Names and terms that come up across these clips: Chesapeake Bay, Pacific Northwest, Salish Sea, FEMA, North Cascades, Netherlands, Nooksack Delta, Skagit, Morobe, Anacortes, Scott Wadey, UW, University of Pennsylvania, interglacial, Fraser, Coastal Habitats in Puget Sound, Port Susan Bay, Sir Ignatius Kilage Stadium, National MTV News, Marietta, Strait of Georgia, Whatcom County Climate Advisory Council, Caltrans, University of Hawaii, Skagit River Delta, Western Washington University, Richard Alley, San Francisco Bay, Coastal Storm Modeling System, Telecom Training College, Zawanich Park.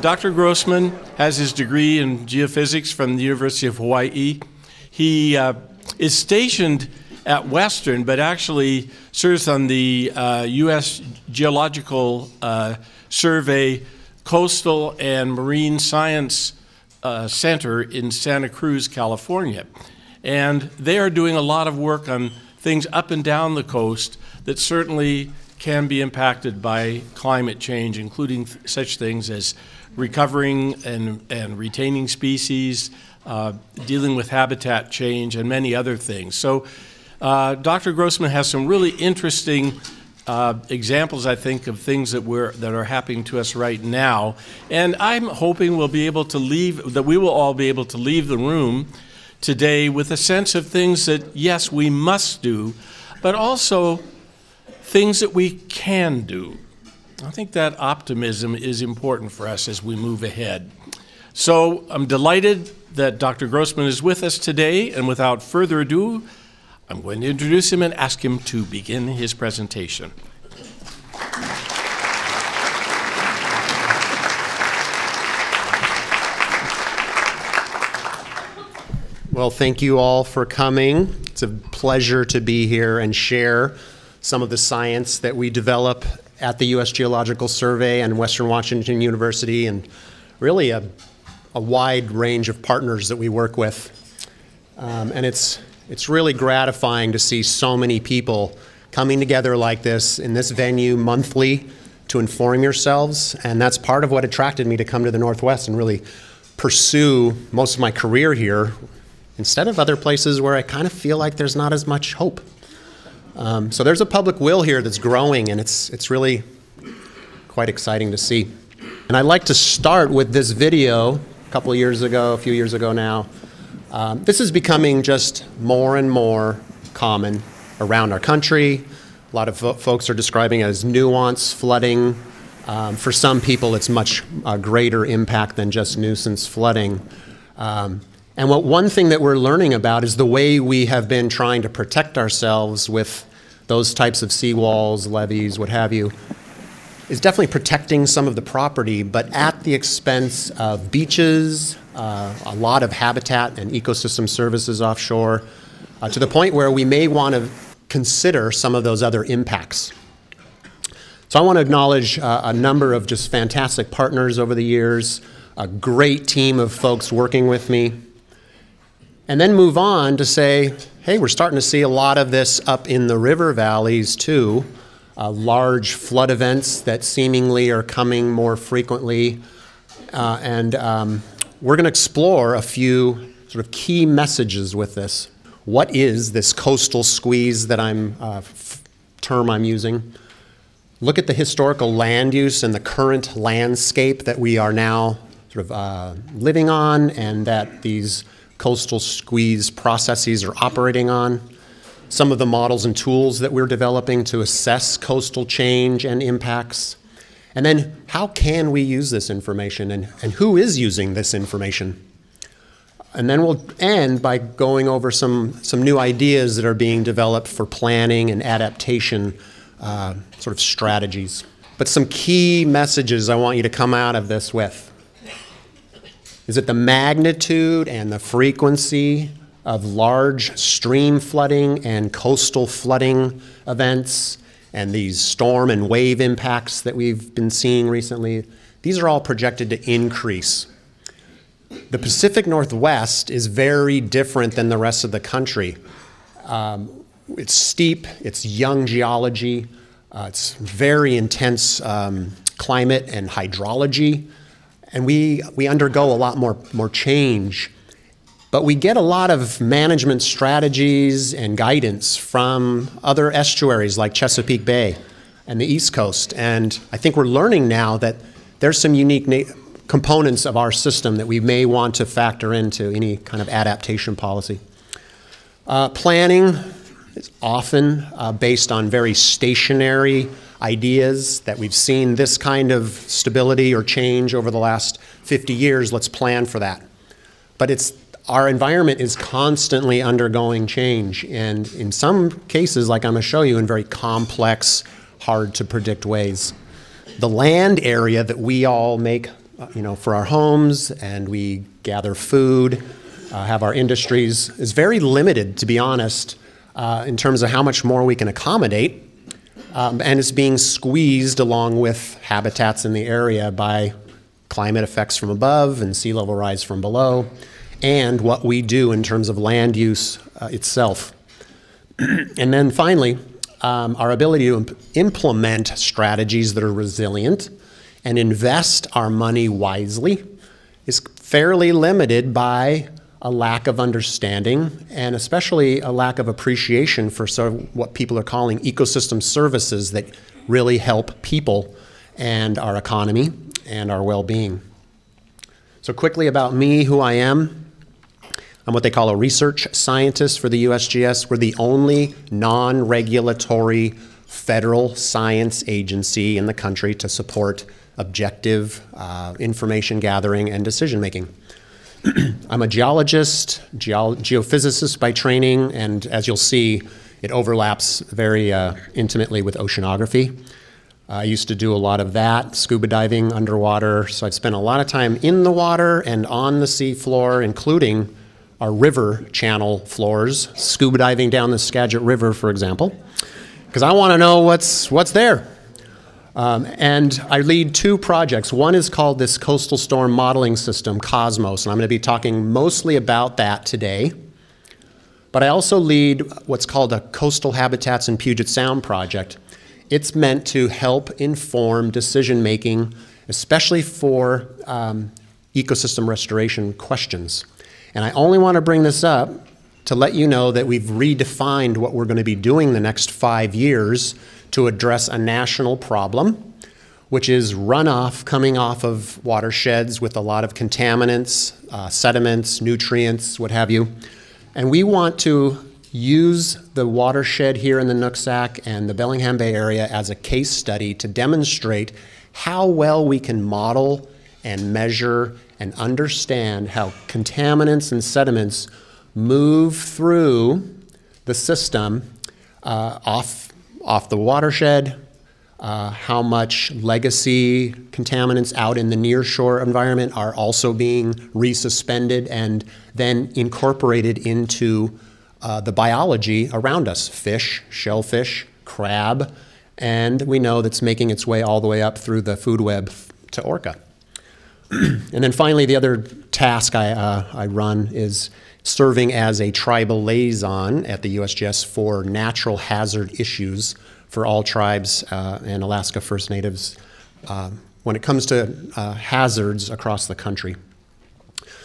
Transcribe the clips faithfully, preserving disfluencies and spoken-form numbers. Doctor Grossman has his degree in geophysics from the University of Hawaii. He uh, is stationed at Western, but actually serves on the uh, U S Geological uh, Survey Coastal and Marine Science uh, Center in Santa Cruz, California. And they are doing a lot of work on things up and down the coast that certainly can be impacted by climate change, including th- such things as recovering and, and retaining species, uh, dealing with habitat change, and many other things. So uh, Doctor Grossman has some really interesting uh, examples, I think, of things that, we're, that are happening to us right now. And I'm hoping we'll be able to leave, that we will all be able to leave the room today with a sense of things that, yes, we must do, but also things that we can do. I think that optimism is important for us as we move ahead. So I'm delighted that Doctor Grossman is with us today, and without further ado, I'm going to introduce him and ask him to begin his presentation. Well, thank you all for coming. It's a pleasure to be here and share some of the science that we develop at the U S Geological Survey and Western Washington University, and really a, a wide range of partners that we work with. Um, and it's, it's really gratifying to see so many people coming together like this in this venue monthly to inform yourselves. And that's part of what attracted me to come to the Northwest and really pursue most of my career here instead of other places where I kind of feel like there's not as much hope. Um, so there's a public will here that's growing, and it's, it's really quite exciting to see. And I'd like to start with this video a couple of years ago, a few years ago now. Um, this is becoming just more and more common around our country. A lot of fo folks are describing it as nuisance flooding. Um, for some people, it's much uh, greater impact than just nuisance flooding. Um, And what one thing that we're learning about is the way we have been trying to protect ourselves with those types of seawalls, levees, what have you, is definitely protecting some of the property, but at the expense of beaches, uh, a lot of habitat and ecosystem services offshore, uh, to the point where we may want to consider some of those other impacts. So I want to acknowledge uh, a number of just fantastic partners over the years, a great team of folks working with me. And then move on to say, hey, we're starting to see a lot of this up in the river valleys too. Uh, large flood events that seemingly are coming more frequently. Uh, and um, we're going to explore a few sort of key messages with this. What is this coastal squeeze that I'm, uh, term I'm using? Look at the historical land use and the current landscape that we are now sort of uh, living on, and that these coastal squeeze processes are operating on, some of the models and tools that we're developing to assess coastal change and impacts, and then how can we use this information, and, and who is using this information? And then we'll end by going over some, some new ideas that are being developed for planning and adaptation uh, sort of strategies. But some key messages I want you to come out of this with is that the magnitude and the frequency of large stream flooding and coastal flooding events and these storm and wave impacts that we've been seeing recently, these are all projected to increase. The Pacific Northwest is very different than the rest of the country. Um, it's steep, it's young geology, uh, it's very intense um, climate and hydrology. And we, we undergo a lot more, more change. But we get a lot of management strategies and guidance from other estuaries like Chesapeake Bay and the East Coast. And I think we're learning now that there's some unique components of our system that we may want to factor into any kind of adaptation policy. Uh, planning is often uh, based on very stationary ideas that we've seen this kind of stability or change over the last fifty years, let's plan for that. But it's, our environment is constantly undergoing change, and in some cases, like I'm going to show you, in very complex, hard to predict ways. The land area that we all make you know, for our homes, and we gather food, uh, have our industries, is very limited, to be honest, uh, in terms of how much more we can accommodate. Um, and it's being squeezed along with habitats in the area by climate effects from above and sea level rise from below, and what we do in terms of land use uh, itself. And then finally, um, our ability to imp implement strategies that are resilient and invest our money wisely is fairly limited by a lack of understanding, and especially a lack of appreciation for sort of what people are calling ecosystem services that really help people and our economy and our well-being. So quickly about me, who I am. I'm what they call a research scientist for the U S G S. We're the only non-regulatory federal science agency in the country to support objective uh, information gathering and decision-making. I'm a geologist, geo geophysicist by training, and as you'll see, it overlaps very uh, intimately with oceanography. Uh, I used to do a lot of that, scuba diving underwater, so I've spent a lot of time in the water and on the sea floor, including our river channel floors, scuba diving down the Skagit River, for example, because I want to know what's, what's there. Um, and I lead two projects. One is called this Coastal Storm Modeling System, COSMOS, and I'm going to be talking mostly about that today. But I also lead what's called a Coastal Habitats in Puget Sound project. It's meant to help inform decision-making, especially for um, ecosystem restoration questions. And I only want to bring this up to let you know that we've redefined what we're going to be doing the next five years to address a national problem, which is runoff coming off of watersheds with a lot of contaminants, uh, sediments, nutrients, what have you. And we want to use the watershed here in the Nooksack and the Bellingham Bay area as a case study to demonstrate how well we can model and measure and understand how contaminants and sediments move through the system uh, off, off the watershed, uh, how much legacy contaminants out in the nearshore environment are also being resuspended and then incorporated into uh, the biology around us, fish, shellfish, crab, and we know that's making its way all the way up through the food web to orca. And then finally, the other task I, uh, I run is serving as a tribal liaison at the U S G S for natural hazard issues for all tribes uh, and Alaska First Natives uh, when it comes to uh, hazards across the country.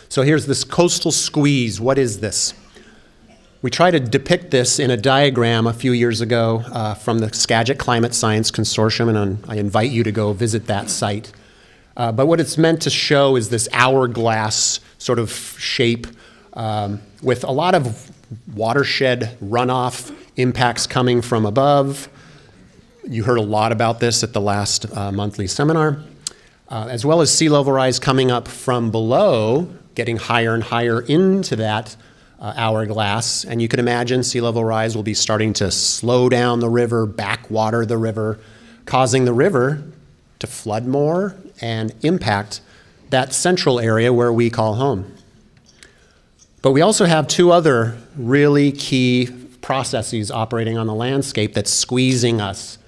So here's this coastal squeeze. What is this? We tried to depict this in a diagram a few years ago uh, from the Skagit Climate Science Consortium, and I'm, I invite you to go visit that site. Uh, but what it's meant to show is this hourglass sort of shape Um, with a lot of watershed runoff impacts coming from above. You heard a lot about this at the last uh, monthly seminar, uh, as well as sea level rise coming up from below, getting higher and higher into that uh, hourglass. And you can imagine sea level rise will be starting to slow down the river, backwater the river, causing the river to flood more and impact that central area where we call home. But we also have two other really key processes operating on the landscape that's squeezing us.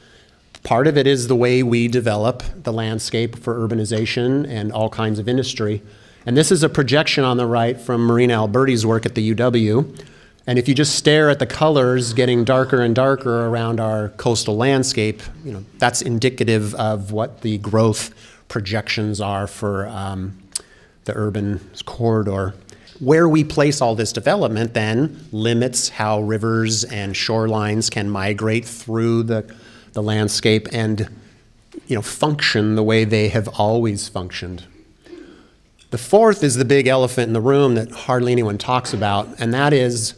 Part of it is the way we develop the landscape for urbanization and all kinds of industry. And this is a projection on the right from Marina Alberti's work at the U W. And if you just stare at the colors getting darker and darker around our coastal landscape, you know, that's indicative of what the growth projections are for um, the urban corridor. Where we place all this development then limits how rivers and shorelines can migrate through the, the landscape and, you know, function the way they have always functioned. The fourth is the big elephant in the room that hardly anyone talks about, and that is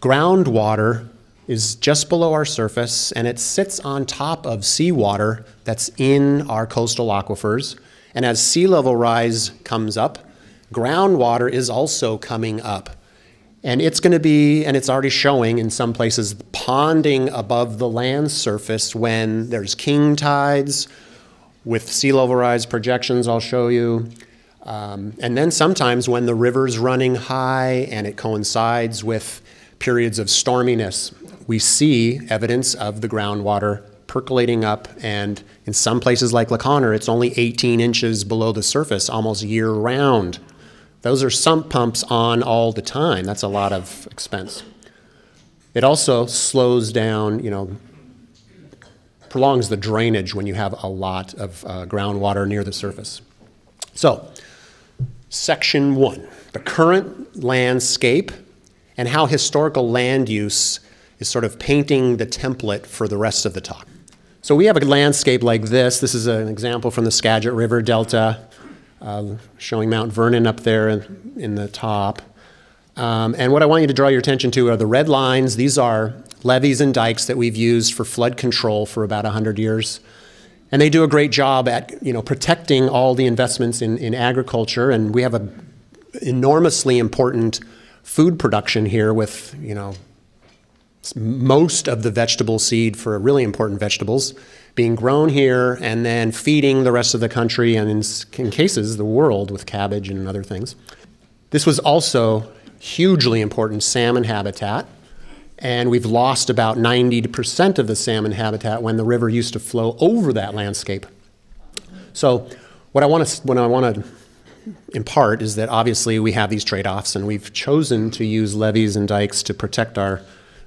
groundwater is just below our surface, and it sits on top of seawater that's in our coastal aquifers. And as sea level rise comes up, groundwater is also coming up, and it's going to be, and it's already showing in some places, ponding above the land surface when there's king tides with sea level rise projections I'll show you. Um, and then sometimes when the river's running high and it coincides with periods of storminess, we see evidence of the groundwater percolating up, and in some places like La Conner, it's only eighteen inches below the surface almost year round. Those are sump pumps on all the time. That's a lot of expense. It also slows down, you know, prolongs the drainage when you have a lot of uh, groundwater near the surface. So, section one, the current landscape and how historical land use is sort of painting the template for the rest of the talk. So we have a landscape like this. This is an example from the Skagit River Delta, uh, showing Mount Vernon up there in, in the top. Um, and what I want you to draw your attention to are the red lines. These are levees and dikes that we've used for flood control for about one hundred years. And they do a great job at, you know, protecting all the investments in, in agriculture. And we have an enormously important food production here with, you know, most of the vegetable seed for really important vegetables being grown here and then feeding the rest of the country and in, in cases the world with cabbage and other things. This was also hugely important salmon habitat, and we've lost about ninety percent of the salmon habitat when the river used to flow over that landscape. So what I want to, what I want to in part is that obviously we have these trade-offs, and we've chosen to use levees and dikes to protect our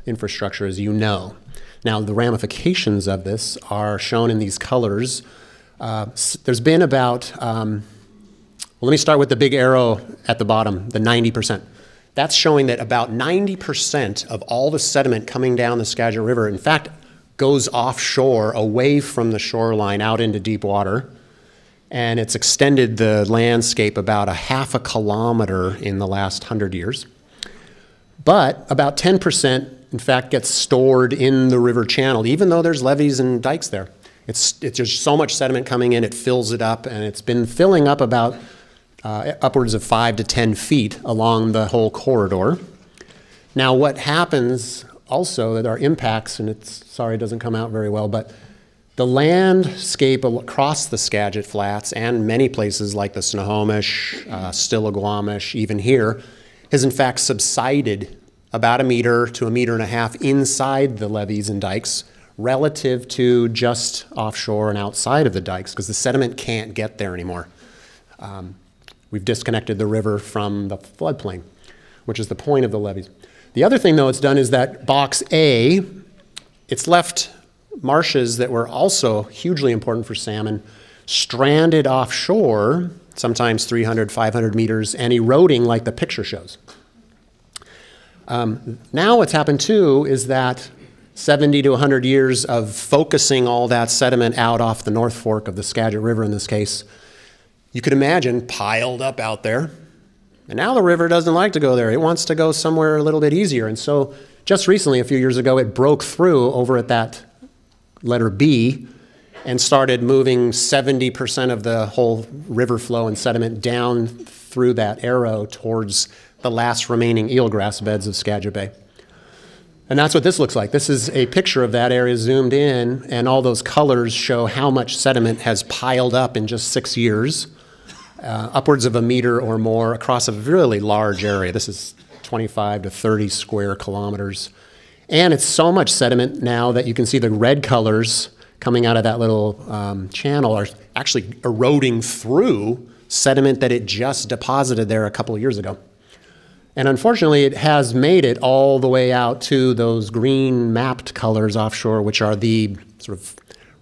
infrastructure, as you know. Now, the ramifications of this are shown in these colors. Uh, there's been about, um, well, let me start with the big arrow at the bottom, the ninety percent. That's showing that about ninety percent of all the sediment coming down the Skagit River, in fact, goes offshore, away from the shoreline, out into deep water. And it's extended the landscape about a half a kilometer in the last one hundred years. But about ten percent in fact gets stored in the river channel, even though there's levees and dikes there. It's, it's just so much sediment coming in, it fills it up, and it's been filling up about uh, upwards of five to ten feet along the whole corridor. Now what happens also that are impacts, and it's, sorry it doesn't come out very well, but the landscape across the Skagit Flats and many places like the Snohomish, uh, Stillaguamish, even here, has in fact subsided about a meter to a meter and a half inside the levees and dikes relative to just offshore and outside of the dikes, because the sediment can't get there anymore. Um, we've disconnected the river from the floodplain, which is the point of the levees. The other thing, though, it's done is that box A, it's left marshes that were also hugely important for salmon stranded offshore, sometimes three hundred, five hundred meters, and eroding like the picture shows. Um, now what's happened too is that seventy to one hundred years of focusing all that sediment out off the North Fork of the Skagit River in this case, you could imagine piled up out there. And now the river doesn't like to go there. It wants to go somewhere a little bit easier. And so just recently, a few years ago, it broke through over at that letter B and started moving seventy percent of the whole river flow and sediment down through that arrow towards the last remaining eelgrass beds of Skagit Bay. And that's what this looks like. This is a picture of that area zoomed in, and all those colors show how much sediment has piled up in just six years, uh, upwards of a meter or more across a really large area. This is twenty-five to thirty square kilometers. And it's so much sediment now that you can see the red colors coming out of that little um, channel are actually eroding through sediment that it just deposited there a couple of years ago. And unfortunately, it has made it all the way out to those green mapped colors offshore, which are the sort of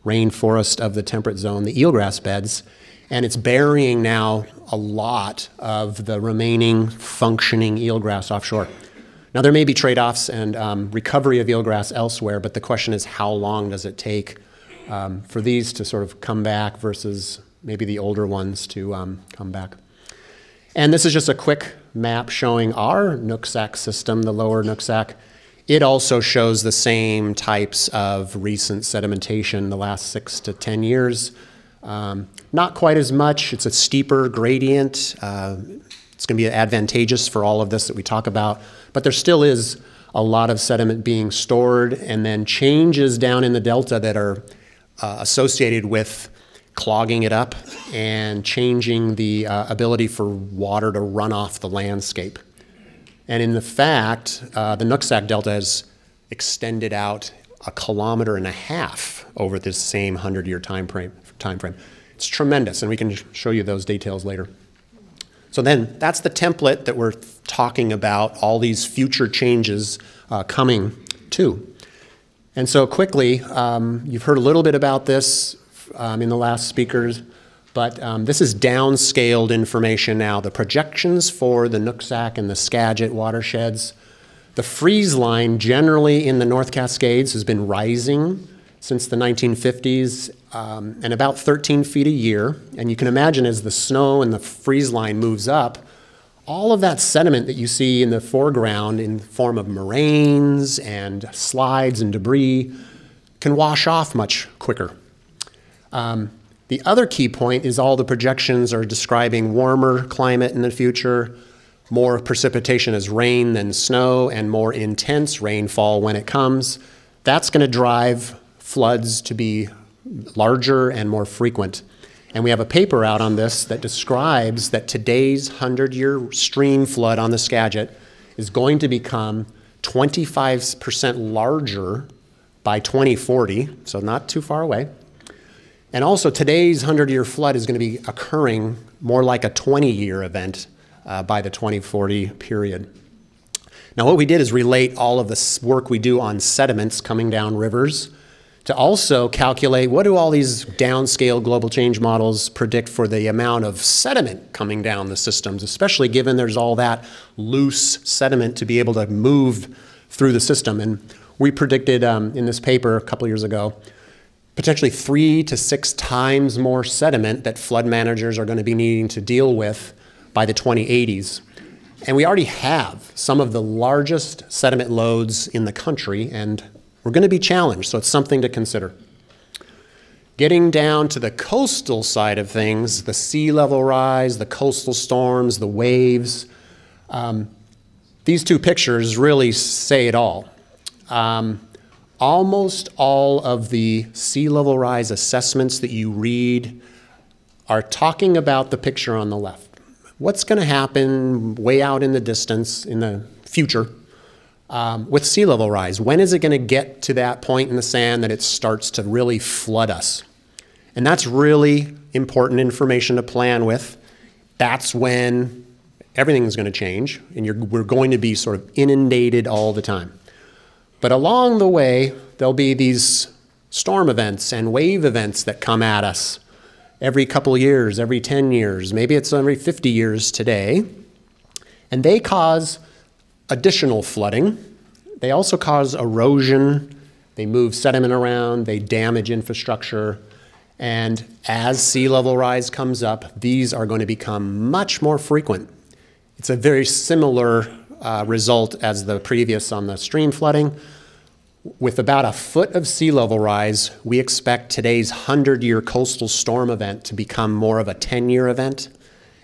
rainforest of the temperate zone, the eelgrass beds. And it's burying now a lot of the remaining functioning eelgrass offshore. Now, there may be trade-offs and um, recovery of eelgrass elsewhere, but the question is how long does it take um, for these to sort of come back versus maybe the older ones to um, come back. And this is just a quick map showing our Nooksack system, the lower Nooksack. It also shows the same types of recent sedimentation the last six to ten years. Um, not quite as much. It's a steeper gradient. Uh, it's going to be advantageous for all of this that we talk about. But there still is a lot of sediment being stored, and then changes down in the delta that are uh, associated with clogging it up and changing the uh, ability for water to run off the landscape. And in the fact, uh, the Nooksack Delta has extended out a kilometer and a half over this same hundred-year time frame, time frame. It's tremendous, and we can show you those details later. So then that's the template that we're talking about, all these future changes uh, coming to. And so quickly, um, you've heard a little bit about this um, in the last speakers, but um, this is downscaled information now. The projections for the Nooksack and the Skagit watersheds. The freeze line generally in the North Cascades has been rising since the nineteen fifties um, and about thirteen feet a year. And you can imagine as the snow and the freeze line moves up, all of that sediment that you see in the foreground in the form of moraines and slides and debris can wash off much quicker. Um, The other key point is all the projections are describing warmer climate in the future, more precipitation as rain than snow, and more intense rainfall when it comes. That's going to drive floods to be larger and more frequent. And we have a paper out on this that describes that today's hundred-year stream flood on the Skagit is going to become twenty-five percent larger by twenty forty, so not too far away. And also, today's hundred-year flood is going to be occurring more like a twenty-year event uh, by the twenty forty period. Now, what we did is relate all of this work we do on sediments coming down rivers to also calculate what do all these downscale global change models predict for the amount of sediment coming down the systems, especially given there's all that loose sediment to be able to move through the system. And we predicted um, in this paper a couple years ago potentially three to six times more sediment that flood managers are going to be needing to deal with by the twenty eighties. And we already have some of the largest sediment loads in the country, and we're going to be challenged, so it's something to consider. Getting down to the coastal side of things, the sea level rise, the coastal storms, the waves, um, these two pictures really say it all. Um, Almost all of the sea level rise assessments that you read are talking about the picture on the left. What's going to happen way out in the distance in the future um, with sea level rise? When is it going to get to that point in the sand that it starts to really flood us? And that's really important information to plan with. That's when everything's going to change, and you're, we're going to be sort of inundated all the time. But along the way, there'll be these storm events and wave events that come at us every couple years, every ten years, maybe it's every fifty years today. And they cause additional flooding. They also cause erosion. They move sediment around. They damage infrastructure. And as sea level rise comes up, these are going to become much more frequent. It's a very similar Uh, result as the previous on the stream flooding. With about a foot of sea level rise, we expect today's hundred-year coastal storm event to become more of a ten-year event.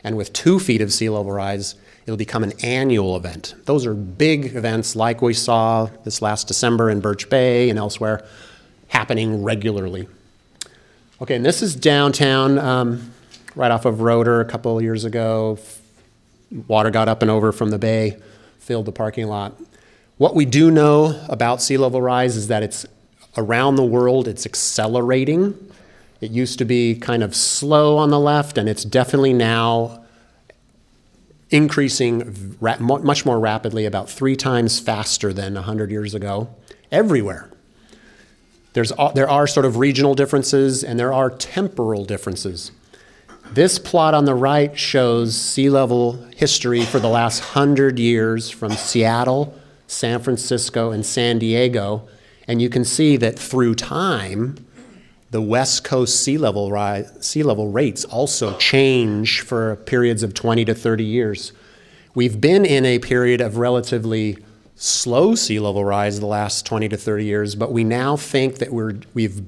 And with two feet of sea level rise, it'll become an annual event. Those are big events like we saw this last December in Birch Bay and elsewhere happening regularly. Okay, and this is downtown, um, right off of Rotor a couple of years ago. Water got up and over from the bay, filled the parking lot. What we do know about sea level rise is that it's around the world, it's accelerating. It used to be kind of slow on the left, and it's definitely now increasing much more rapidly, about three times faster than a hundred years ago, everywhere. There's, there are sort of regional differences, and there are temporal differences. This plot on the right shows sea level history for the last hundred years from Seattle, San Francisco, and San Diego. And you can see that through time, the West Coast sea level, rise, sea level rates also change for periods of twenty to thirty years. We've been in a period of relatively slow sea level rise the last twenty to thirty years, but we now think that we're, we've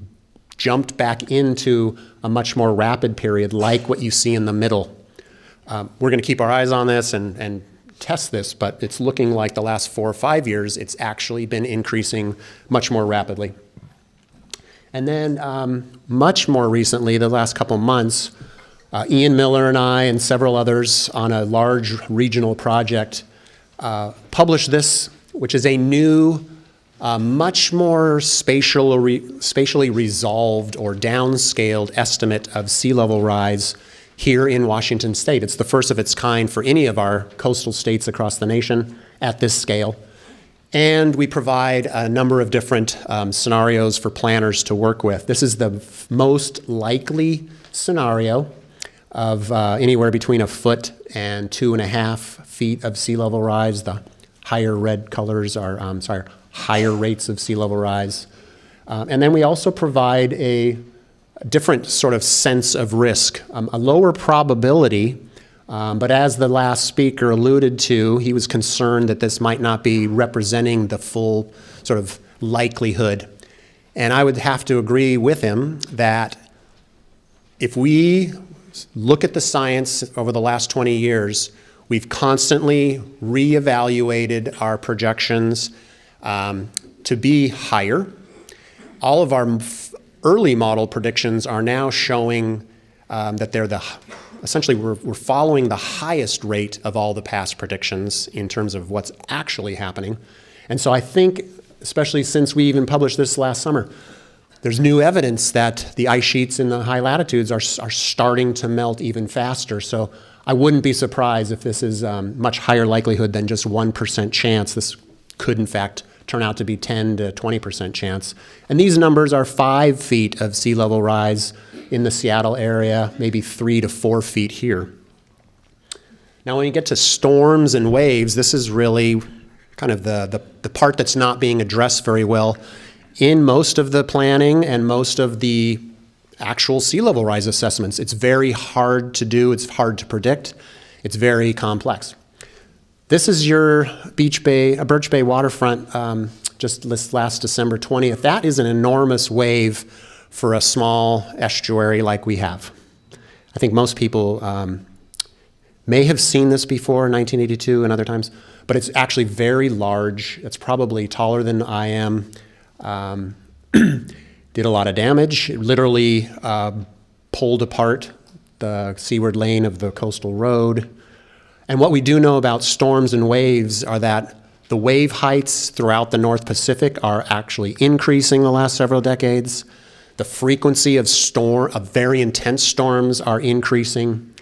jumped back into a much more rapid period like what you see in the middle. Um, we're going to keep our eyes on this and, and test this, but it's looking like the last four or five years it's actually been increasing much more rapidly. And then um, much more recently, the last couple months, uh, Ian Miller and I and several others on a large regional project uh, published this, which is a new, uh, much more spatial re spatially resolved or downscaled estimate of sea level rise here in Washington state. It's the first of its kind for any of our coastal states across the nation at this scale. And we provide a number of different um, scenarios for planners to work with. This is the most likely scenario of uh, anywhere between a foot and two and a half feet of sea level rise. The higher red colors are, um, sorry, higher rates of sea level rise. Um, and then we also provide a different sort of sense of risk, um, a lower probability. Um, but as the last speaker alluded to, he was concerned that this might not be representing the full sort of likelihood. And I would have to agree with him that if we look at the science over the last twenty years, we've constantly reevaluated our projections um, to be higher. All of our early model predictions are now showing um, that they're the Essentially, we're, we're following the highest rate of all the past predictions in terms of what's actually happening. And so I think, especially since we even published this last summer, there's new evidence that the ice sheets in the high latitudes are, are starting to melt even faster. So I wouldn't be surprised if this is um, much higher likelihood than just one percent chance. This could, in fact, turn out to be ten to twenty percent chance. And these numbers are five feet of sea level rise in the Seattle area, maybe three to four feet here. Now when you get to storms and waves, this is really kind of the, the, the part that's not being addressed very well in most of the planning and most of the actual sea level rise assessments. It's very hard to do, it's hard to predict, it's very complex. This is your Beach Bay, uh, Birch Bay waterfront, um, just last December twentieth. That is an enormous wave for a small estuary like we have. I think most people um, may have seen this before, nineteen eighty-two and other times, but it's actually very large. It's probably taller than I am. Um, did a lot of damage. It literally uh, pulled apart the seaward lane of the coastal road. And what we do know about storms and waves are that the wave heights throughout the North Pacific are actually increasing the last several decades. The frequency of storm, of very intense storms are increasing.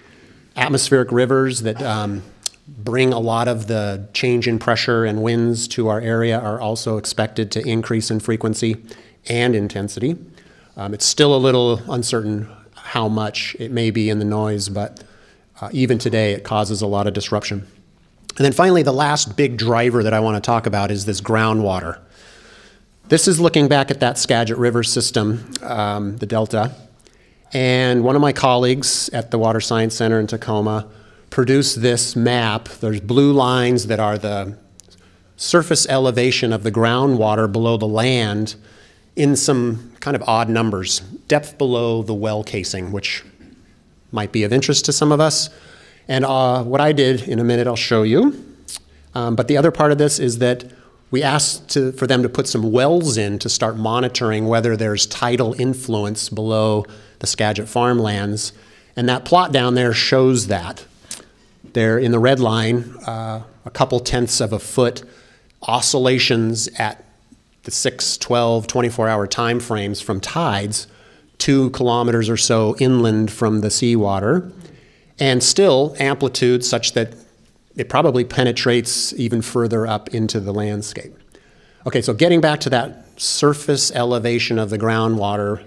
Atmospheric rivers that um, bring a lot of the change in pressure and winds to our area are also expected to increase in frequency and intensity. Um, it's still a little uncertain how much it may be in the noise, but uh, even today it causes a lot of disruption. And then finally, the last big driver that I want to talk about is this groundwater. This is looking back at that Skagit River system, um, the Delta, and one of my colleagues at the Water Science Center in Tacoma produced this map. There's blue lines that are the surface elevation of the groundwater below the land in some kind of odd numbers, depth below the well casing, which might be of interest to some of us. And uh, what I did in a minute I'll show you, um, but the other part of this is that we asked to, for them to put some wells in to start monitoring whether there's tidal influence below the Skagit farmlands. And that plot down there shows that. There in the red line, uh, a couple tenths of a foot, oscillations at the six, twelve, twenty-four hour time frames from tides, two kilometers or so inland from the seawater, and still amplitude such that it probably penetrates even further up into the landscape. Okay, so getting back to that surface elevation of the groundwater,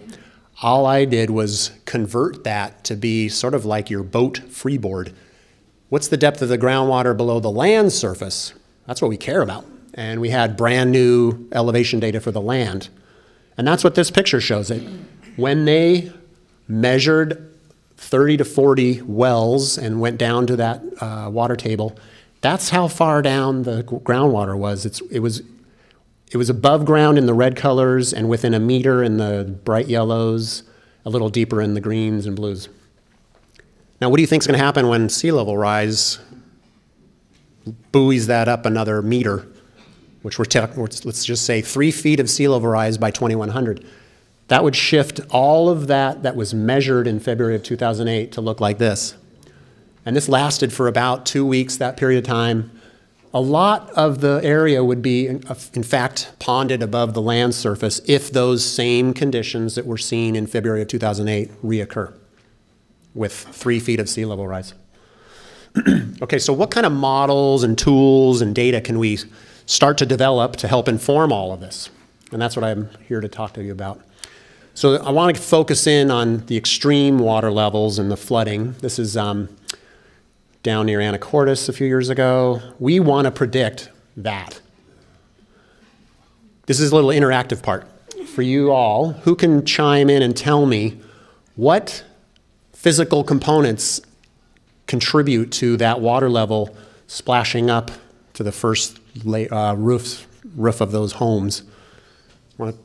all I did was convert that to be sort of like your boat freeboard. What's the depth of the groundwater below the land surface? That's what we care about. And we had brand new elevation data for the land. And that's what this picture shows it. When they measured thirty to forty wells and went down to that uh, water table, that's how far down the groundwater was. It's, it was. It was above ground in the red colors and within a meter in the bright yellows, a little deeper in the greens and blues. Now, what do you think is going to happen when sea level rise buoys that up another meter, which we're, we're let's just say three feet of sea level rise by twenty-one hundred? That would shift all of that that was measured in February of two thousand eight to look like this. And this lasted for about two weeks, that period of time. A lot of the area would be, in fact, ponded above the land surface if those same conditions that were seen in February of two thousand eight reoccur with three feet of sea level rise. Okay, so what kind of models and tools and data can we start to develop to help inform all of this? And that's what I'm here to talk to you about. So I want to focus in on the extreme water levels and the flooding. This is um, down near Anacortes a few years ago. We want to predict that. This is a little interactive part for you all. Who can chime in and tell me what physical components contribute to that water level splashing up to the first uh, roofs, roof of those homes? Want to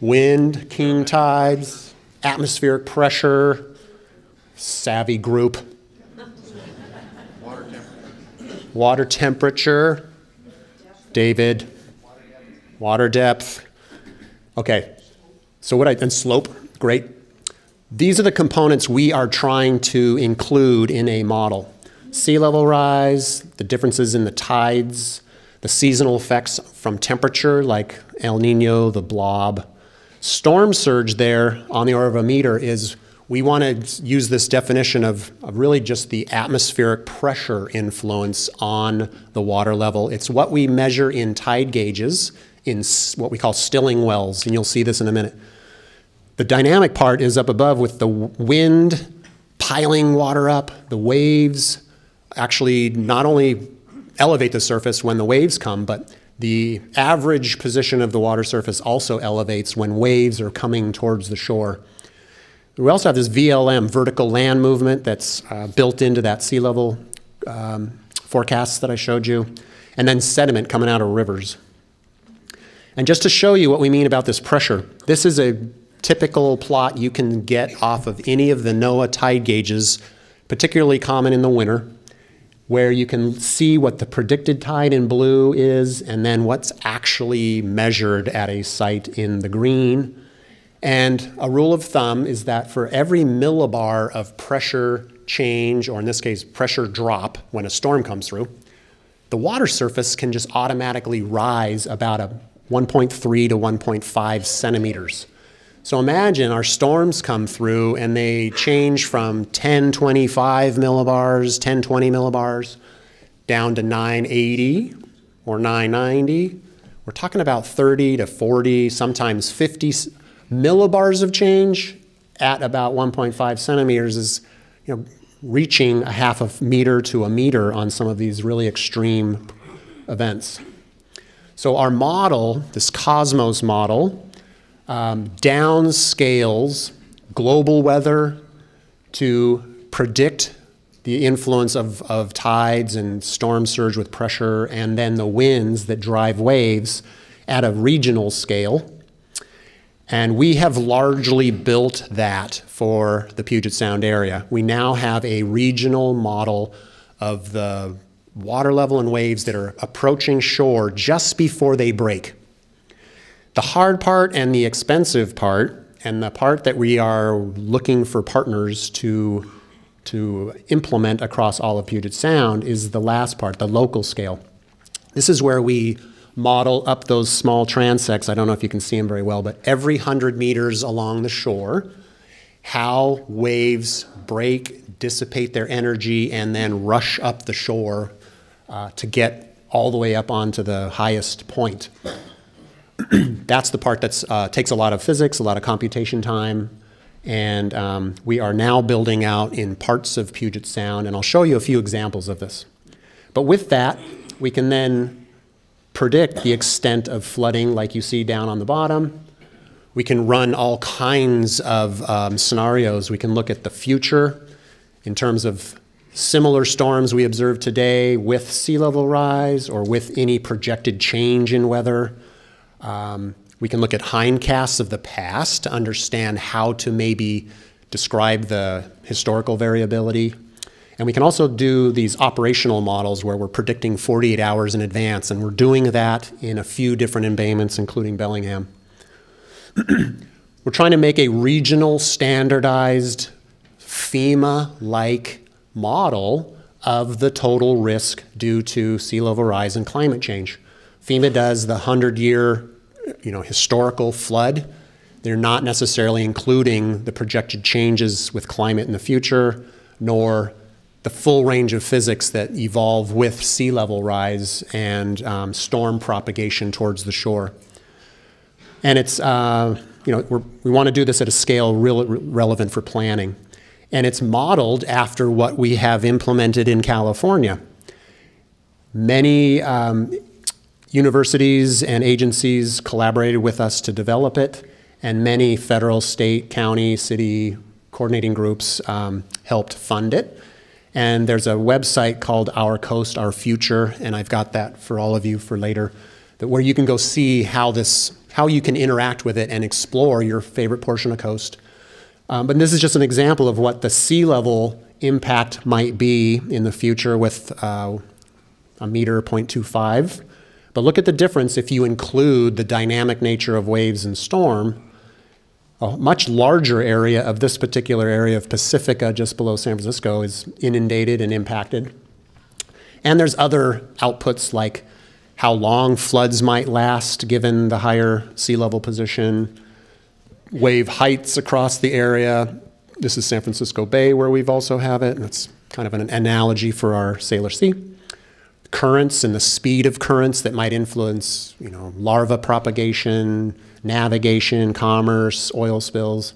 Wind, king tides, atmospheric pressure, savvy group. Water temperature. Water temperature. David. Water depth. Okay. So what I, and slope, great. These are the components we are trying to include in a model. Sea level rise, the differences in the tides, the seasonal effects from temperature like El Nino, the blob. Storm surge there on the order of a meter is, we want to use this definition of, of really just the atmospheric pressure influence on the water level. It's what we measure in tide gauges in what we call stilling wells, and you'll see this in a minute. The dynamic part is up above with the wind piling water up, the waves actually not only elevate the surface when the waves come, but the average position of the water surface also elevates when waves are coming towards the shore. We also have this V L M, vertical land movement, that's uh, built into that sea level um, forecast that I showed you, and then sediment coming out of rivers. And just to show you what we mean about this pressure, this is a typical plot you can get off of any of the NOAA tide gauges, particularly common in the winter, where you can see what the predicted tide in blue is and then what's actually measured at a site in the green. And a rule of thumb is that for every millibar of pressure change, or in this case, pressure drop when a storm comes through, the water surface can just automatically rise about a one point three to one point five centimeters. So imagine our storms come through and they change from ten twenty-five millibars, ten twenty millibars, down to nine eighty or nine ninety. We're talking about thirty to forty, sometimes fifty millibars of change at about one point five centimeters is, you know, reaching a half a meter to a meter on some of these really extreme events. So our model, this Cosmos model, Um, downscales global weather to predict the influence of, of tides and storm surge with pressure, and then the winds that drive waves at a regional scale. And we have largely built that for the Puget Sound area. We now have a regional model of the water level and waves that are approaching shore just before they break. The hard part and the expensive part, and the part that we are looking for partners to, to implement across all of Puget Sound, is the last part, the local scale. This is where we model up those small transects. I don't know if you can see them very well, but every hundred meters along the shore, how waves break, dissipate their energy, and then rush up the shore uh, to get all the way up onto the highest point. That's the part that uh, takes a lot of physics, a lot of computation time, and um, we are now building out in parts of Puget Sound, and I'll show you a few examples of this. But with that, we can then predict the extent of flooding like you see down on the bottom. We can run all kinds of um, scenarios. We can look at the future in terms of similar storms we observe today with sea level rise or with any projected change in weather. Um, we can look at hindcasts of the past to understand how to maybe describe the historical variability. And we can also do these operational models where we're predicting forty-eight hours in advance, and we're doing that in a few different embayments, including Bellingham. We're trying to make a regional standardized FEMA-like model of the total risk due to sea level rise and climate change. FEMA does the hundred-year, you know, historical flood. They're not necessarily including the projected changes with climate in the future, nor the full range of physics that evolve with sea level rise and um, storm propagation towards the shore. And it's, uh, you know, we're, we want to do this at a scale real, re relevant for planning. And it's modeled after what we have implemented in California. Many um, universities and agencies collaborated with us to develop it, and many federal, state, county, city coordinating groups um, helped fund it. And there's a website called Our Coast, Our Future, and I've got that for all of you for later, that where you can go see how this, how you can interact with it and explore your favorite portion of coast. Um, but this is just an example of what the sea level impact might be in the future with uh, a meter, point two five. But look at the difference if you include the dynamic nature of waves and storm. A much larger area of this particular area of Pacifica, just below San Francisco, is inundated and impacted. And there's other outputs like how long floods might last given the higher sea level position, wave heights across the area. This is San Francisco Bay where we've also have it, and that's kind of an analogy for our Salish Sea. Currents and the speed of currents that might influence, you know, larva propagation, navigation, commerce, oil spills.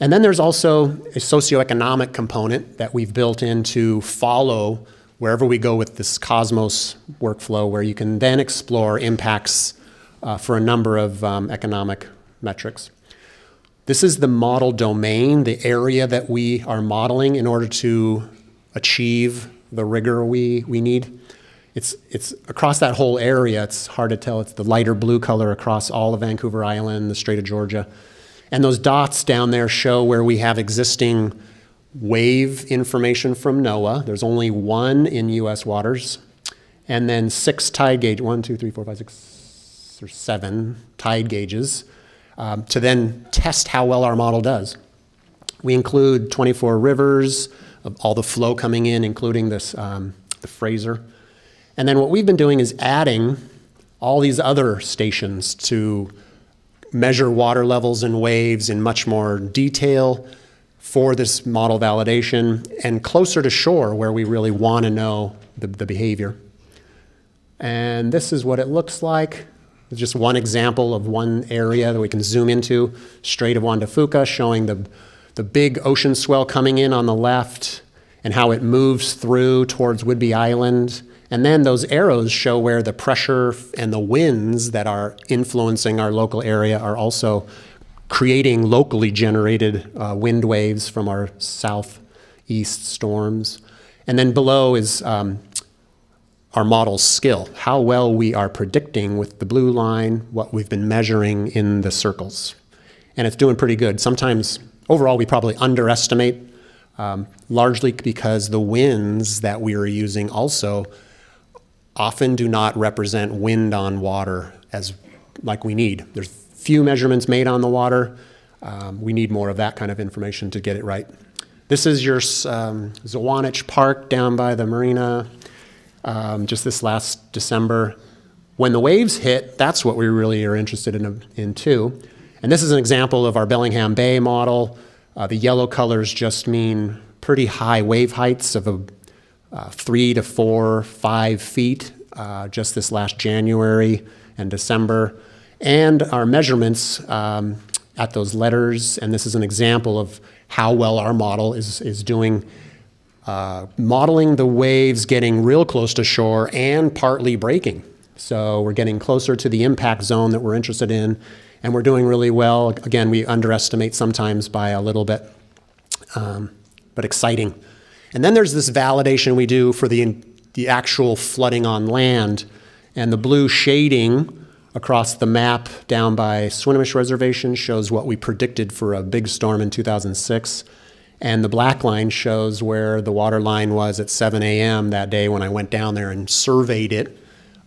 And then there's also a socioeconomic component that we've built in to follow wherever we go with this Cosmos workflow, where you can then explore impacts uh, for a number of um, economic metrics. This is the model domain, the area that we are modeling in order to achieve the rigor we, we need. It's, it's across that whole area. It's hard to tell. It's the lighter blue color across all of Vancouver Island, the Strait of Georgia. And those dots down there show where we have existing wave information from NOAA. There's only one in U S waters. And then six tide gauge, one, two, three, four, five, six, or seven tide gauges um, to then test how well our model does. We include twenty-four rivers, of all the flow coming in, including this, um, the Fraser. And then what we've been doing is adding all these other stations to measure water levels and waves in much more detail for this model validation and closer to shore where we really want to know the, the behavior. And this is what it looks like. It's just one example of one area that we can zoom into. Strait of Juan de Fuca, showing the, the big ocean swell coming in on the left and how it moves through towards Whidbey Island. And then those arrows show where the pressure and the winds that are influencing our local area are also creating locally generated uh, wind waves from our southeast storms. And then below is um, our model's skill, how well we are predicting with the blue line what we've been measuring in the circles. And it's doing pretty good. Sometimes, overall, we probably underestimate, um, largely because the winds that we are using also often do not represent wind on water as like we need. There's few measurements made on the water. Um, we need more of that kind of information to get it right. This is your um, Zawanich Park down by the marina, um, just this last December. When the waves hit, that's what we really are interested in, in too. And this is an example of our Bellingham Bay model. Uh, the yellow colors just mean pretty high wave heights of a, uh, three to four, five feet, uh, just this last January and December. And our measurements um, at those letters, and this is an example of how well our model is, is doing, uh, modeling the waves getting real close to shore and partly breaking. So we're getting closer to the impact zone that we're interested in, and we're doing really well. Again, we underestimate sometimes by a little bit, um, but exciting. And then there's this validation we do for the, the actual flooding on land, and the blue shading across the map down by Swinomish Reservation shows what we predicted for a big storm in two thousand six. And the black line shows where the water line was at seven A M that day when I went down there and surveyed it,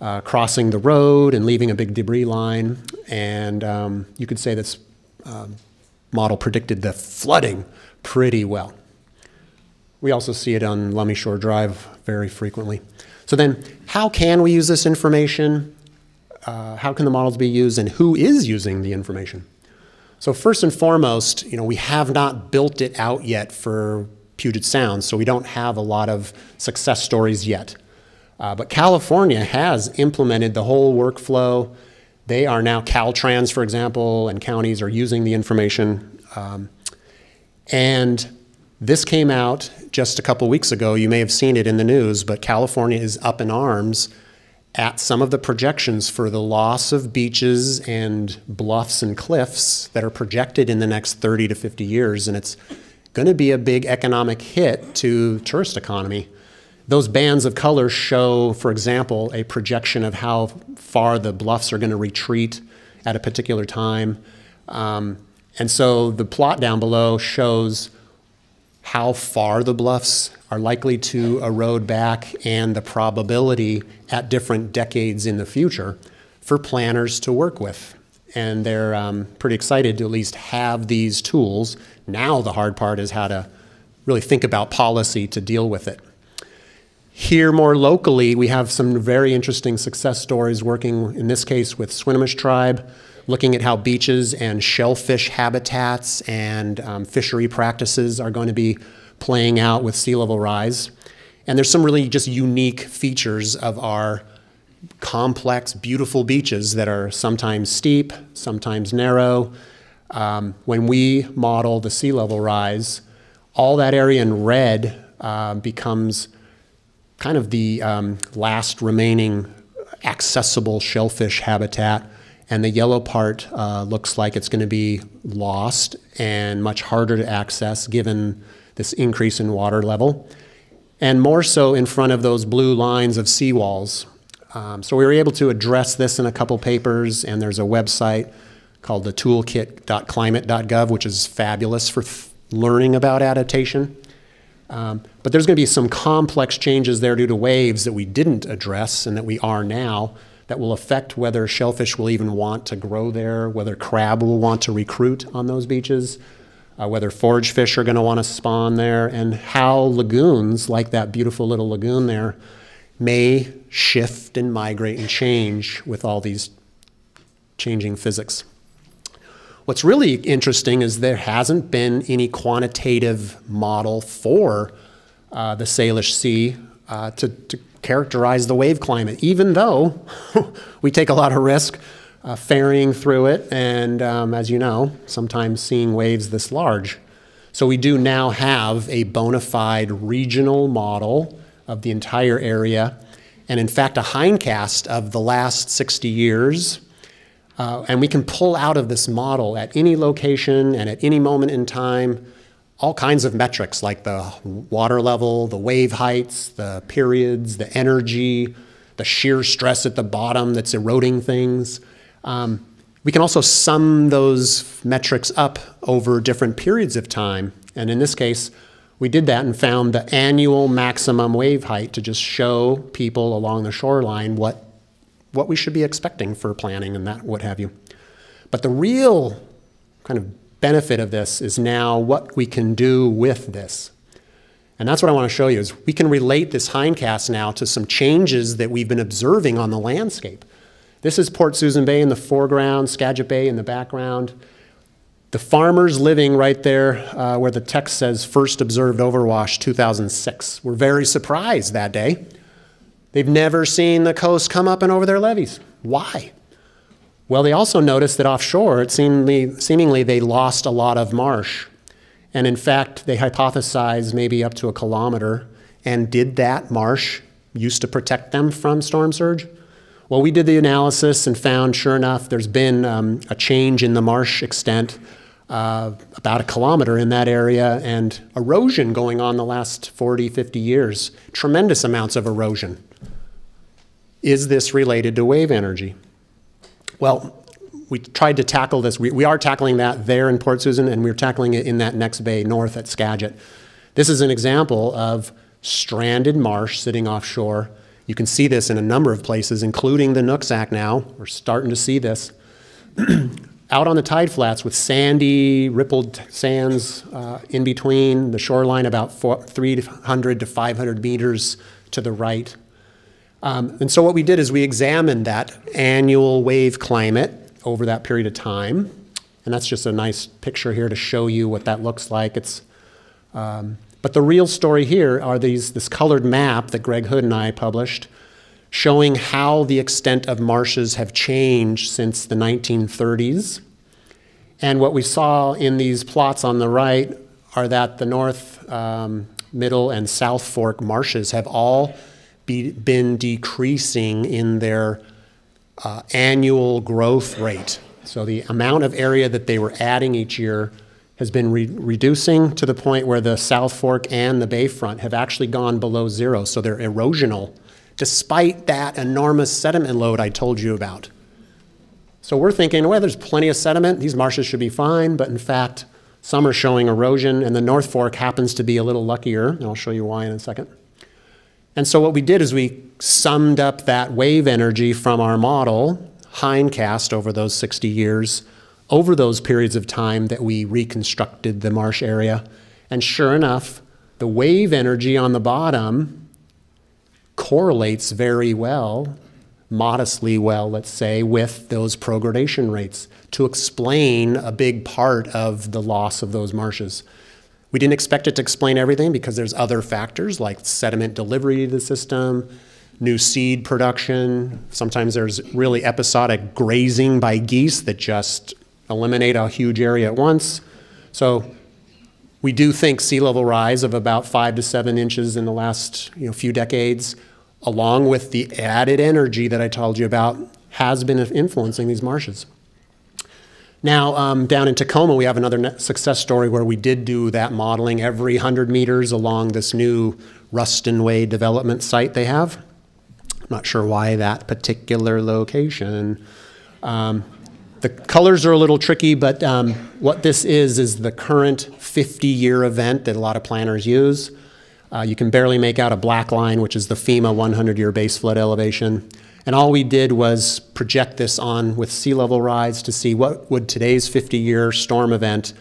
uh, crossing the road and leaving a big debris line. And um, you could say that's um, model predicted the flooding pretty well. We also see it on Lummi Shore Drive very frequently. So then, how can we use this information? Uh, how can the models be used, and who is using the information? So first and foremost, you know, we have not built it out yet for Puget Sound, so we don't have a lot of success stories yet. Uh, but California has implemented the whole workflow. They are now, Caltrans, for example, and counties are using the information. Um, and this came out just a couple weeks ago. You may have seen it in the news, but California is up in arms at some of the projections for the loss of beaches and bluffs and cliffs that are projected in the next thirty to fifty years. And it's going to be a big economic hit to tourist economy. Those bands of color show, for example, a projection of how far the bluffs are going to retreat at a particular time. Um, and so the plot down below shows how far the bluffs are likely to erode back and the probability at different decades in the future for planners to work with. And they're um, pretty excited to at least have these tools. Now the hard part is how to really think about policy to deal with it. Here more locally, we have some very interesting success stories working, in this case, with Swinomish Tribe, looking at how beaches and shellfish habitats and um, fishery practices are going to be playing out with sea level rise. And there's some really just unique features of our complex, beautiful beaches that are sometimes steep, sometimes narrow. Um, when we model the sea level rise, all that area in red uh, becomes kind of the um, last remaining accessible shellfish habitat. And the yellow part uh, looks like it's going to be lost and much harder to access given this increase in water level. And more so in front of those blue lines of seawalls. Um, so we were able to address this in a couple papers, and there's a website called the toolkit dot climate dot gov, which is fabulous for learning about adaptation. Um, but there's going to be some complex changes there due to waves that we didn't address and that we are now that will affect whether shellfish will even want to grow there, whether crab will want to recruit on those beaches, uh, whether forage fish are going to want to spawn there, and how lagoons, like that beautiful little lagoon there, may shift and migrate and change with all these changing physics. What's really interesting is there hasn't been any quantitative model for uh, the Salish Sea uh, to, to characterize the wave climate, even though we take a lot of risk uh, ferrying through it and, um, as you know, sometimes seeing waves this large. So we do now have a bona fide regional model of the entire area, and in fact a hindcast of the last sixty years, uh, and we can pull out of this model at any location and at any moment in time all kinds of metrics like the water level, the wave heights, the periods, the energy, the shear stress at the bottom that's eroding things. Um, we can also sum those metrics up over different periods of time, and in this case we did that and found the annual maximum wave height to just show people along the shoreline what, what we should be expecting for planning and that, what have you. But the real kind of benefit of this is now what we can do with this. And that's what I want to show you is we can relate this hindcast now to some changes that we've been observing on the landscape. This is Port Susan Bay in the foreground, Skagit Bay in the background. The farmers living right there uh, where the text says first observed overwash two thousand six were very surprised that day. They've never seen the coast come up and over their levees. Why? Well, they also noticed that offshore, it seemingly, seemingly they lost a lot of marsh. And in fact, they hypothesized maybe up to a kilometer. And did that marsh used to protect them from storm surge? Well, we did the analysis and found, sure enough, there's been um, a change in the marsh extent. Uh, about a kilometer in that area, and erosion going on the last forty, fifty years, tremendous amounts of erosion. Is this related to wave energy? Well, we tried to tackle this. We, we are tackling that there in Port Susan, and we're tackling it in that next bay north at Skagit. This is an example of stranded marsh sitting offshore. You can see this in a number of places, including the Nooksack now. We're starting to see this. out on the tide flats with sandy, rippled sands uh, in between the shoreline, about four, three hundred to five hundred meters to the right. Um, and so what we did is we examined that annual wave climate over that period of time. And that's just a nice picture here to show you what that looks like. It's, um, but the real story here are these, this colored map that Greg Hood and I published, showing how the extent of marshes have changed since the nineteen thirties. And what we saw in these plots on the right are that the North, um, Middle, and South Fork marshes have all be, been decreasing in their uh, annual growth rate. So the amount of area that they were adding each year has been re reducing to the point where the South Fork and the Bayfront have actually gone below zero. So they're erosional, despite that enormous sediment load I told you about. So we're thinking, well, there's plenty of sediment. These marshes should be fine. But in fact, some are showing erosion. And the North Fork happens to be a little luckier. And I'll show you why in a second. And so what we did is we summed up that wave energy from our model, hindcast over those sixty years, over those periods of time that we reconstructed the marsh area. And sure enough, the wave energy on the bottom correlates very well, modestly well, let's say, with those progradation rates to explain a big part of the loss of those marshes. We didn't expect it to explain everything because there's other factors like sediment delivery to the system, new seed production. Sometimes there's really episodic grazing by geese that just eliminate a huge area at once. So we do think sea level rise of about five to seven inches in the last you know, few decades, along with the added energy that I told you about, has been influencing these marshes. Now, um, down in Tacoma, we have another success story where we did do that modeling every one hundred meters along this new Ruston Way development site they have. Not sure why that particular location. Um, the colors are a little tricky, but um, what this is is the current fifty-year event that a lot of planners use. Uh, you can barely make out a black line, which is the FEMA hundred-year base flood elevation. And all we did was project this on with sea level rise to see what would today's fifty-year storm event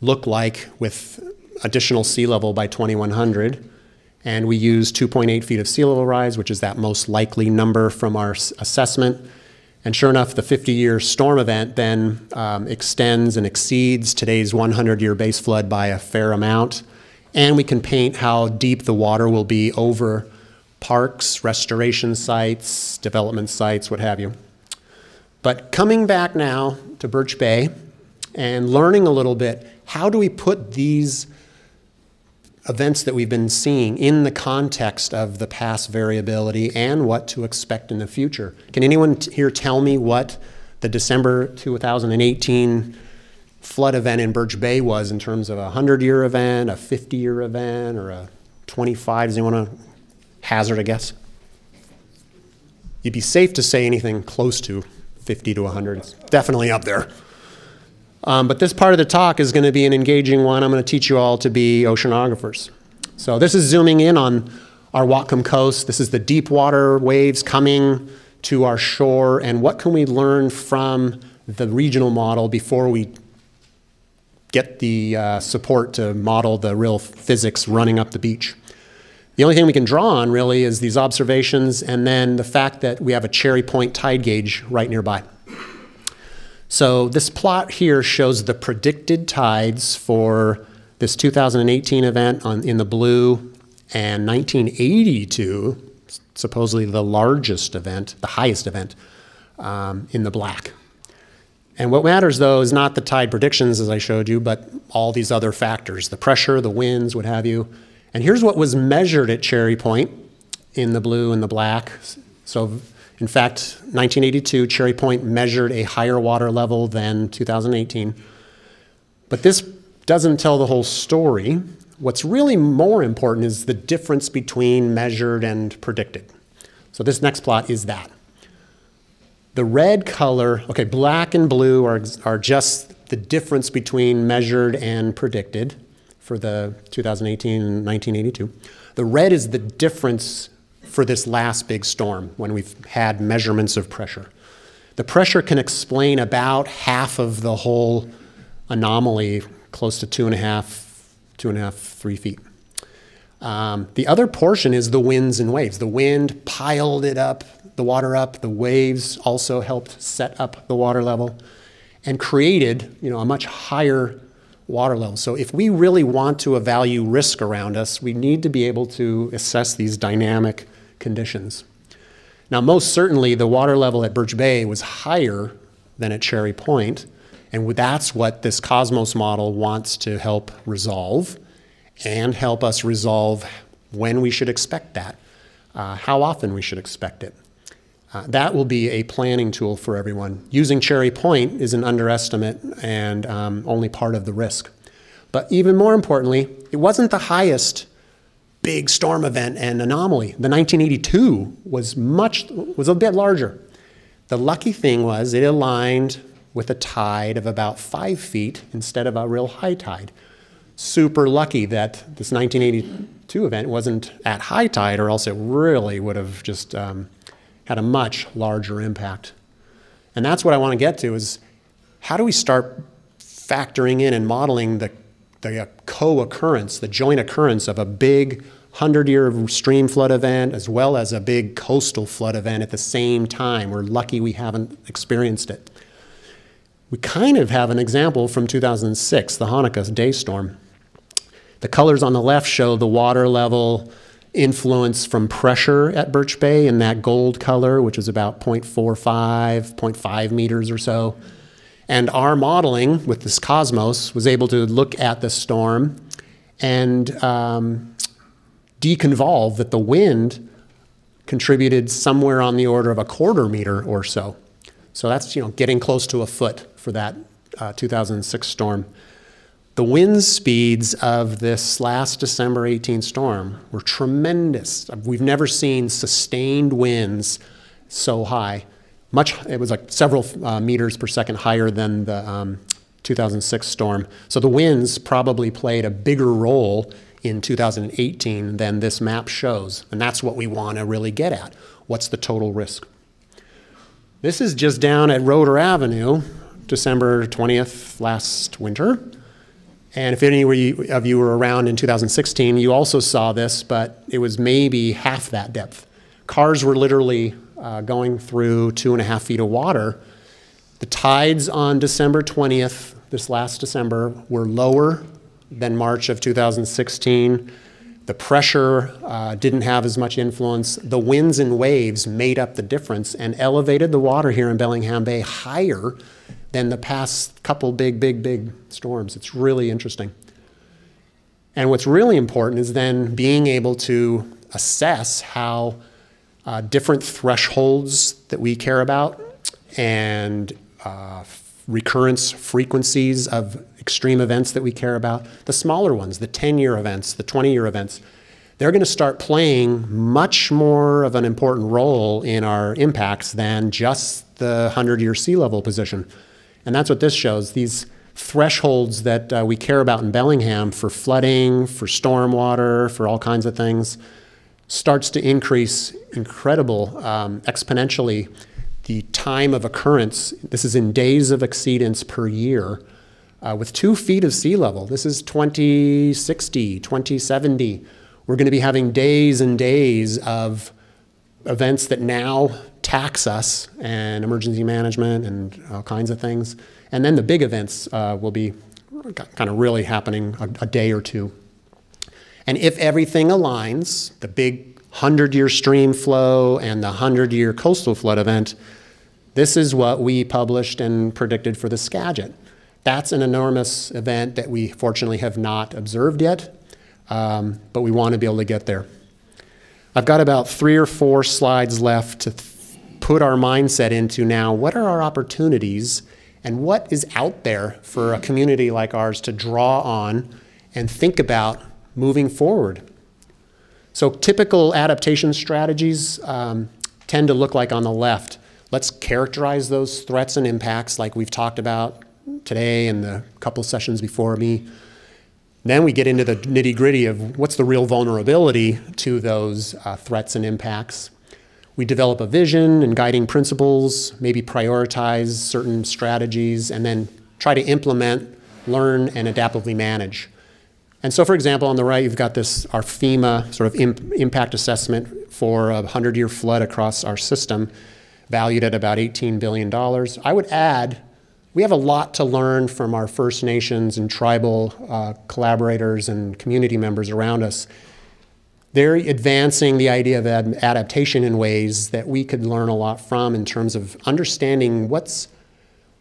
look like with additional sea level by twenty-one hundred. And we used two point eight feet of sea level rise, which is that most likely number from our assessment. And sure enough, the fifty-year storm event then um, extends and exceeds today's hundred-year base flood by a fair amount. And we can paint how deep the water will be over parks, restoration sites, development sites, what have you. But coming back now to Birch Bay and learning a little bit, how do we put these events that we've been seeing in the context of the past variability and what to expect in the future? Can anyone here tell me what the December two thousand eighteen flood event in Birch Bay was in terms of a hundred-year event, a fifty-year event, or a twenty-five? Does anyone want to hazard a guess? You'd be safe to say anything close to fifty to one hundred. It's definitely up there. Um, but this part of the talk is going to be an engaging one. I'm going to teach you all to be oceanographers. So this is zooming in on our Whatcom coast. This is the deep water waves coming to our shore. And what can we learn from the regional model before we get the uh, support to model the real physics running up the beach? The only thing we can draw on, really, is these observations and then the fact that we have a Cherry Point tide gauge right nearby. So this plot here shows the predicted tides for this two thousand eighteen event on, in the blue, and nineteen eighty-two, supposedly the largest event, the highest event, um, in the black. And what matters, though, is not the tide predictions, as I showed you, but all these other factors, the pressure, the winds, what have you. And here's what was measured at Cherry Point in the blue and the black. So, in fact, nineteen eighty-two, Cherry Point measured a higher water level than two thousand eighteen. But this doesn't tell the whole story. What's really more important is the difference between measured and predicted. So this next plot is that. The red color, okay, black and blue are, are just the difference between measured and predicted for the two thousand eighteen and nineteen eighty-two. The red is the difference for this last big storm when we've had measurements of pressure. The pressure can explain about half of the whole anomaly, close to two and a half, two and a half, three feet. Um, the other portion is the winds and waves. The wind piled it up, the water up. The waves also helped set up the water level and created, you know, a much higher water level. So if we really want to evaluate risk around us, we need to be able to assess these dynamic conditions. Now, most certainly the water level at Birch Bay was higher than at Cherry Point, and that's what this Cosmos model wants to help resolve, and help us resolve when we should expect that, uh, how often we should expect it. Uh, that will be a planning tool for everyone. Using Cherry Point is an underestimate and um, only part of the risk. But even more importantly, it wasn't the highest big storm event and anomaly. The nineteen eighty-two was much, was a bit larger. The lucky thing was it aligned with a tide of about five feet instead of a real high tide. Super lucky that this nineteen eighty-two event wasn't at high tide, or else it really would have just um, had a much larger impact. And that's what I want to get to, is how do we start factoring in and modeling the, the co-occurrence, the joint occurrence of a big hundred-year stream flood event as well as a big coastal flood event at the same time. We're lucky we haven't experienced it. We kind of have an example from two thousand six, the Hanukkah day storm. The colors on the left show the water level influence from pressure at Birch Bay in that gold color, which is about zero point four five, zero point five meters or so. And our modeling with this Cosmos was able to look at the storm and um, deconvolve that the wind contributed somewhere on the order of a quarter meter or so. So that's, you know, getting close to a foot for that uh, two thousand six storm. The wind speeds of this last December eighteenth storm were tremendous. We've never seen sustained winds so high. Much, it was like several uh, meters per second higher than the um, two thousand six storm. So the winds probably played a bigger role in two thousand eighteen than this map shows. And that's what we want to really get at. What's the total risk? This is just down at Roeder Avenue, December twentieth last winter. And if any of you were around in two thousand sixteen, you also saw this, but it was maybe half that depth. Cars were literally uh, going through two and a half feet of water. The tides on December twentieth, this last December, were lower than March of two thousand sixteen. The pressure uh, didn't have as much influence. The winds and waves made up the difference and elevated the water here in Bellingham Bay higher than the past couple big, big, big storms. It's really interesting. And what's really important is then being able to assess how uh, different thresholds that we care about and uh, recurrence frequencies of extreme events that we care about, the smaller ones, the ten-year events, the twenty-year events, they're going to start playing much more of an important role in our impacts than just the hundred-year sea level position. And that's what this shows. These thresholds that uh, we care about in Bellingham for flooding, for stormwater, for all kinds of things, starts to increase incredible, um, exponentially, the time of occurrence. This is in days of exceedance per year. Uh, with two feet of sea level, this is twenty sixty, twenty seventy. We're going to be having days and days of events that now tax us, and emergency management and all kinds of things. And then the big events uh, will be kind of really happening a, a day or two. And if everything aligns, the big hundred-year stream flow and the hundred-year coastal flood event, this is what we published and predicted for the Skagit. That's an enormous event that we fortunately have not observed yet, um, but we want to be able to get there. I've got about three or four slides left to put our mindset into now. What are our opportunities, and what is out there for a community like ours to draw on and think about moving forward? So typical adaptation strategies um, tend to look like on the left. Let's characterize those threats and impacts like we've talked about today and the couple sessions before me. Then we get into the nitty-gritty of what's the real vulnerability to those uh, threats and impacts. We develop a vision and guiding principles, maybe prioritize certain strategies, and then try to implement, learn, and adaptively manage. And so, for example, on the right, you've got this, our FEMA sort of imp impact assessment for a hundred-year flood across our system, valued at about eighteen billion dollars. I would add, we have a lot to learn from our First Nations and tribal uh, collaborators and community members around us. They're advancing the idea of ad adaptation in ways that we could learn a lot from in terms of understanding what's,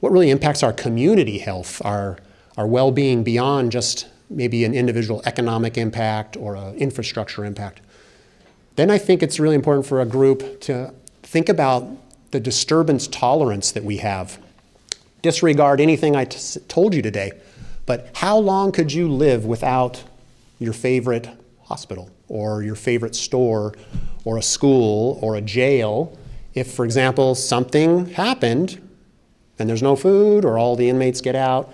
what really impacts our community health, our, our well-being beyond just maybe an individual economic impact or an infrastructure impact. Then I think it's really important for a group to think about the disturbance tolerance that we have. Disregard anything I t told you today, but how long could you live without your favorite hospital or your favorite store or a school or a jail if, for example, something happened and there's no food or all the inmates get out?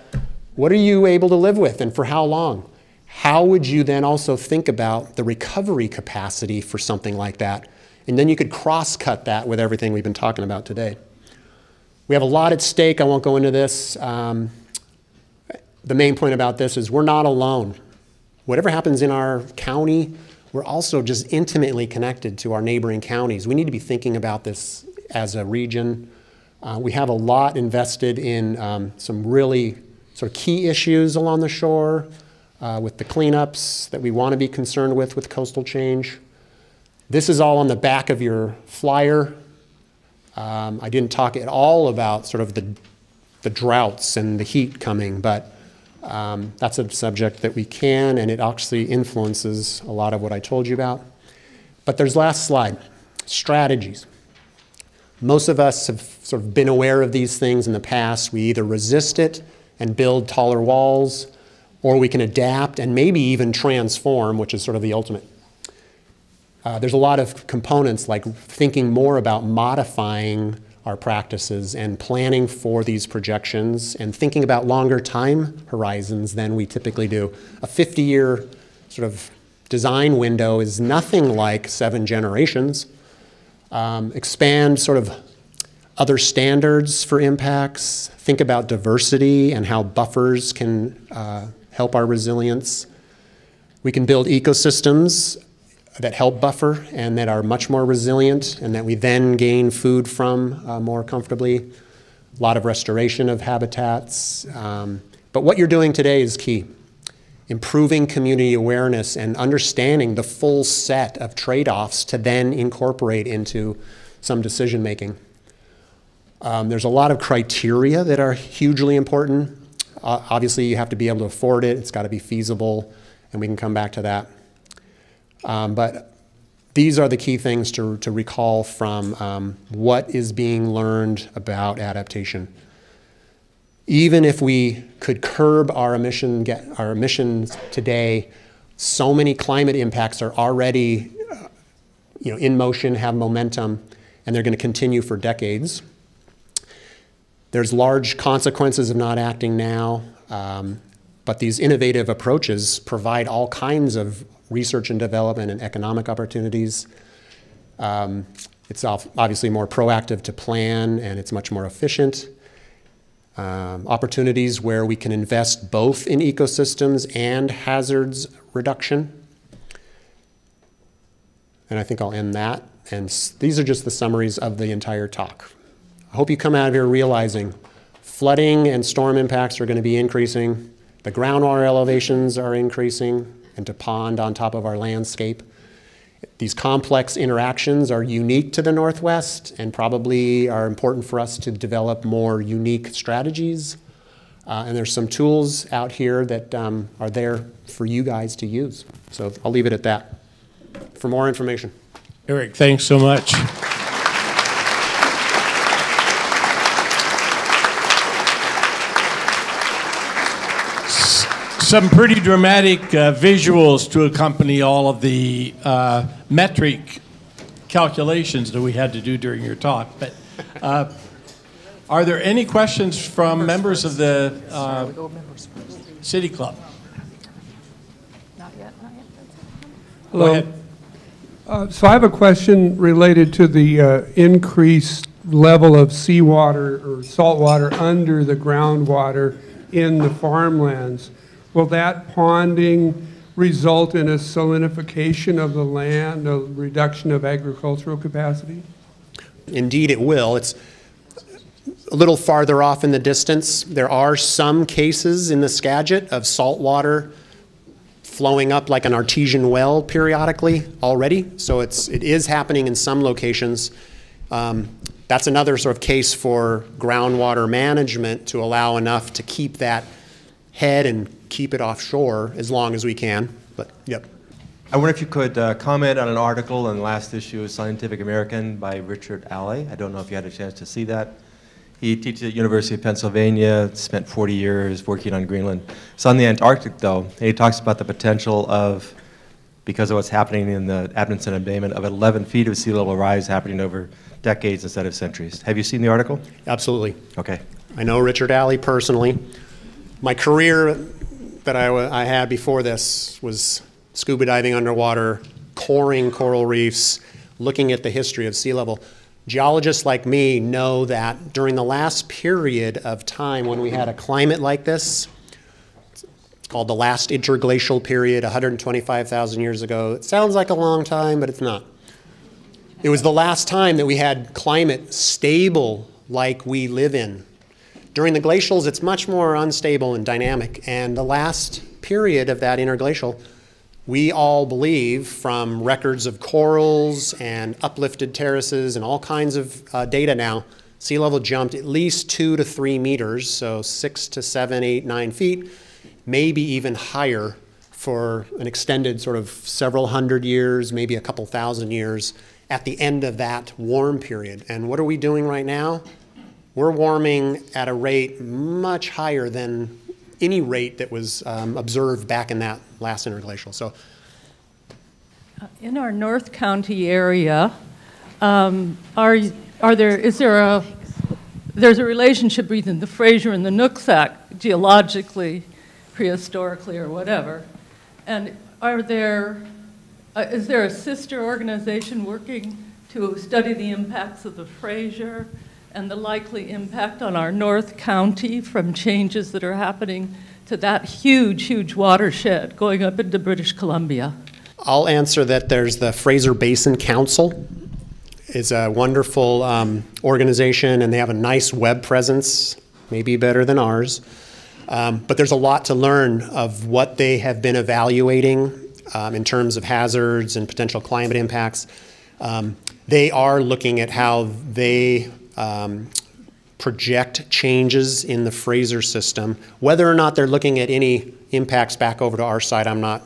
What are you able to live with and for how long? How would you then also think about the recovery capacity for something like that? And then you could cross-cut that with everything we've been talking about today. We have a lot at stake. I won't go into this. Um, the main point about this is we're not alone. Whatever happens in our county, we're also just intimately connected to our neighboring counties. We need to be thinking about this as a region. Uh, we have a lot invested in um, some really sort of key issues along the shore uh, with the cleanups that we want to be concerned with with coastal change. This is all on the back of your flyer. Um, I didn't talk at all about sort of the, the droughts and the heat coming, but um, that's a subject that we can, and it actually influences a lot of what I told you about. But there's last slide, strategies. Most of us have sort of been aware of these things in the past. We either resist it and build taller walls, or we can adapt and maybe even transform, which is sort of the ultimate. Uh, there's a lot of components like thinking more about modifying our practices and planning for these projections and thinking about longer time horizons than we typically do. A fifty-year sort of design window is nothing like seven generations. Um, expand sort of other standards for impacts. Think about diversity and how buffers can uh, help our resilience. We can build ecosystems that help buffer and that are much more resilient and that we then gain food from uh, more comfortably. A lot of restoration of habitats. Um, but what you're doing today is key. Improving community awareness and understanding the full set of trade-offs to then incorporate into some decision making. Um, there's a lot of criteria that are hugely important. Uh, obviously you have to be able to afford it, it's gotta be feasible, and we can come back to that. Um, but these are the key things to, to recall from um, what is being learned about adaptation. Even if we could curb our, emission, get our emissions today, so many climate impacts are already uh, you know, in motion, have momentum, and they're going to continue for decades. There's large consequences of not acting now, um, but these innovative approaches provide all kinds of research and development and economic opportunities. Um, it's obviously more proactive to plan and it's much more efficient. Um, opportunities where we can invest both in ecosystems and hazards reduction. And I think I'll end that. And these are just the summaries of the entire talk. I hope you come out of here realizing flooding and storm impacts are going to be increasing. The groundwater elevations are increasing, and to pond on top of our landscape. These complex interactions are unique to the Northwest and probably are important for us to develop more unique strategies. Uh, and there's some tools out here that um, are there for you guys to use. So I'll leave it at that. For more information. Eric, thanks so much. Some pretty dramatic uh, visuals to accompany all of the uh, metric calculations that we had to do during your talk. But uh, are there any questions from members of the uh, City Club? Not yet. Hello. Uh, so I have a question related to the uh, increased level of seawater or salt water under the groundwater in the farmlands. Will that ponding result in a salinification of the land, a reduction of agricultural capacity? Indeed it will. It's a little farther off in the distance. There are some cases in the Skagit of salt water flowing up like an artesian well periodically already. So it's, it is happening in some locations. Um, that's another sort of case for groundwater management to allow enough to keep that head and keep it offshore as long as we can. But yep. I wonder if you could uh, comment on an article in the last issue of Scientific American by Richard Alley. I don't know if you had a chance to see that. He teaches at the University of Pennsylvania, spent forty years working on Greenland. It's on the Antarctic, though, and he talks about the potential of, because of what's happening in the abundance and abatement, of eleven feet of sea level rise happening over decades instead of centuries. Have you seen the article? Absolutely. Okay. I know Richard Alley personally. My career that I, I had before this was scuba diving underwater, coring coral reefs, looking at the history of sea level. Geologists like me know that during the last period of time when we had a climate like this, it's called the last interglacial period, one hundred twenty-five thousand years ago. It sounds like a long time, but it's not. It was the last time that we had climate stable like we live in. During the glacials, it's much more unstable and dynamic. And the last period of that interglacial, we all believe from records of corals and uplifted terraces and all kinds of uh, data now, sea level jumped at least two to three meters, so six to seven, eight, nine feet, maybe even higher for an extended sort of several hundred years, maybe a couple thousand years at the end of that warm period. And what are we doing right now? We're warming at a rate much higher than any rate that was um, observed back in that last interglacial. So, in our North County area, um, are are there is there a there's a relationship between the Fraser and the Nooksack geologically, prehistorically, or whatever? And are there uh, is there a sister organization working to study the impacts of the Fraser and the likely impact on our North County from changes that are happening to that huge, huge watershed going up into British Columbia? I'll answer that. There's the Fraser Basin Council. It's a wonderful um, organization, and they have a nice web presence, maybe better than ours. Um, but there's a lot to learn of what they have been evaluating um, in terms of hazards and potential climate impacts. Um, they are looking at how they Um, project changes in the Fraser system. Whether or not they're looking at any impacts back over to our side, I'm not,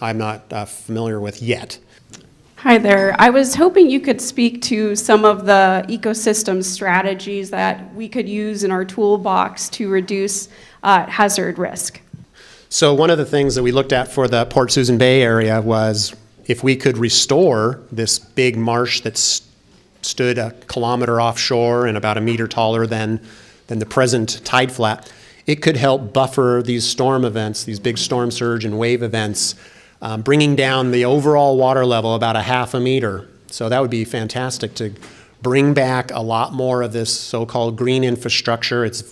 I'm not uh, familiar with yet. Hi there. I was hoping you could speak to some of the ecosystem strategies that we could use in our toolbox to reduce uh, hazard risk. So one of the things that we looked at for the Port Susan Bay area was if we could restore this big marsh that's stood a kilometer offshore and about a meter taller than, than the present tide flat, it could help buffer these storm events, these big storm surge and wave events, um, bringing down the overall water level about a half a meter. So that would be fantastic to bring back a lot more of this so-called green infrastructure. It's,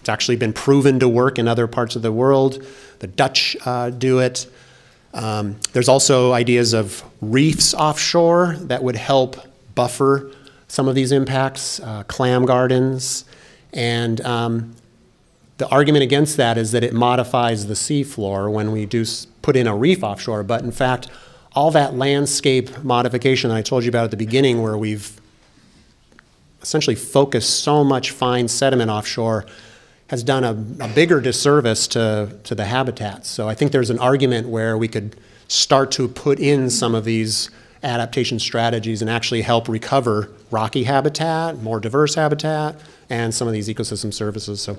it's actually been proven to work in other parts of the world. The Dutch uh, do it. Um, there's also ideas of reefs offshore that would help buffer some of these impacts, uh, clam gardens, and um, the argument against that is that it modifies the seafloor when we do put in a reef offshore, but in fact, all that landscape modification that I told you about at the beginning where we've essentially focused so much fine sediment offshore has done a, a bigger disservice to, to the habitats. So I think there's an argument where we could start to put in some of these adaptation strategies and actually help recover rocky habitat, more diverse habitat, and some of these ecosystem services. So,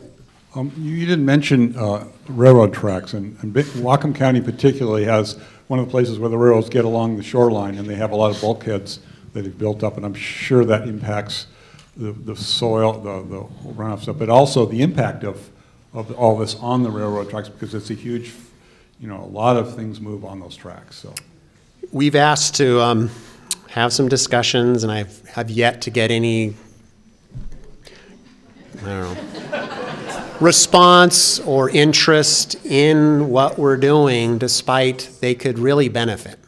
um, you didn't mention uh, railroad tracks, and, and Whatcom County particularly has one of the places where the railroads get along the shoreline, and they have a lot of bulkheads that they've built up, and I'm sure that impacts the, the soil, the, the runoff stuff, but also the impact of, of all this on the railroad tracks because it's a huge, you know, a lot of things move on those tracks. So. We've asked to um, have some discussions, and I have yet to get any I don't know, response or interest in what we're doing, despite they could really benefit.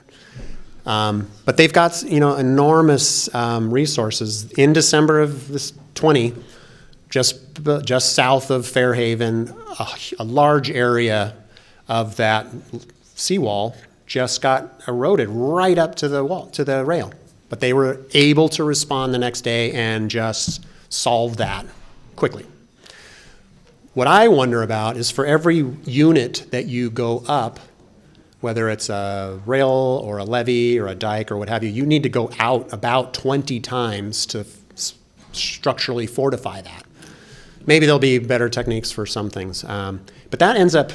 Um, but they've got, you know, enormous um, resources. In December of this twenty, just just south of Fairhaven, a, a large area of that seawall just got eroded right up to the wall, to the rail. But they were able to respond the next day and just solve that quickly. What I wonder about is, for every unit that you go up, whether it's a rail or a levee or a dike or what have you, you need to go out about twenty times to structurally fortify that. Maybe there'll be better techniques for some things. Um, but that ends up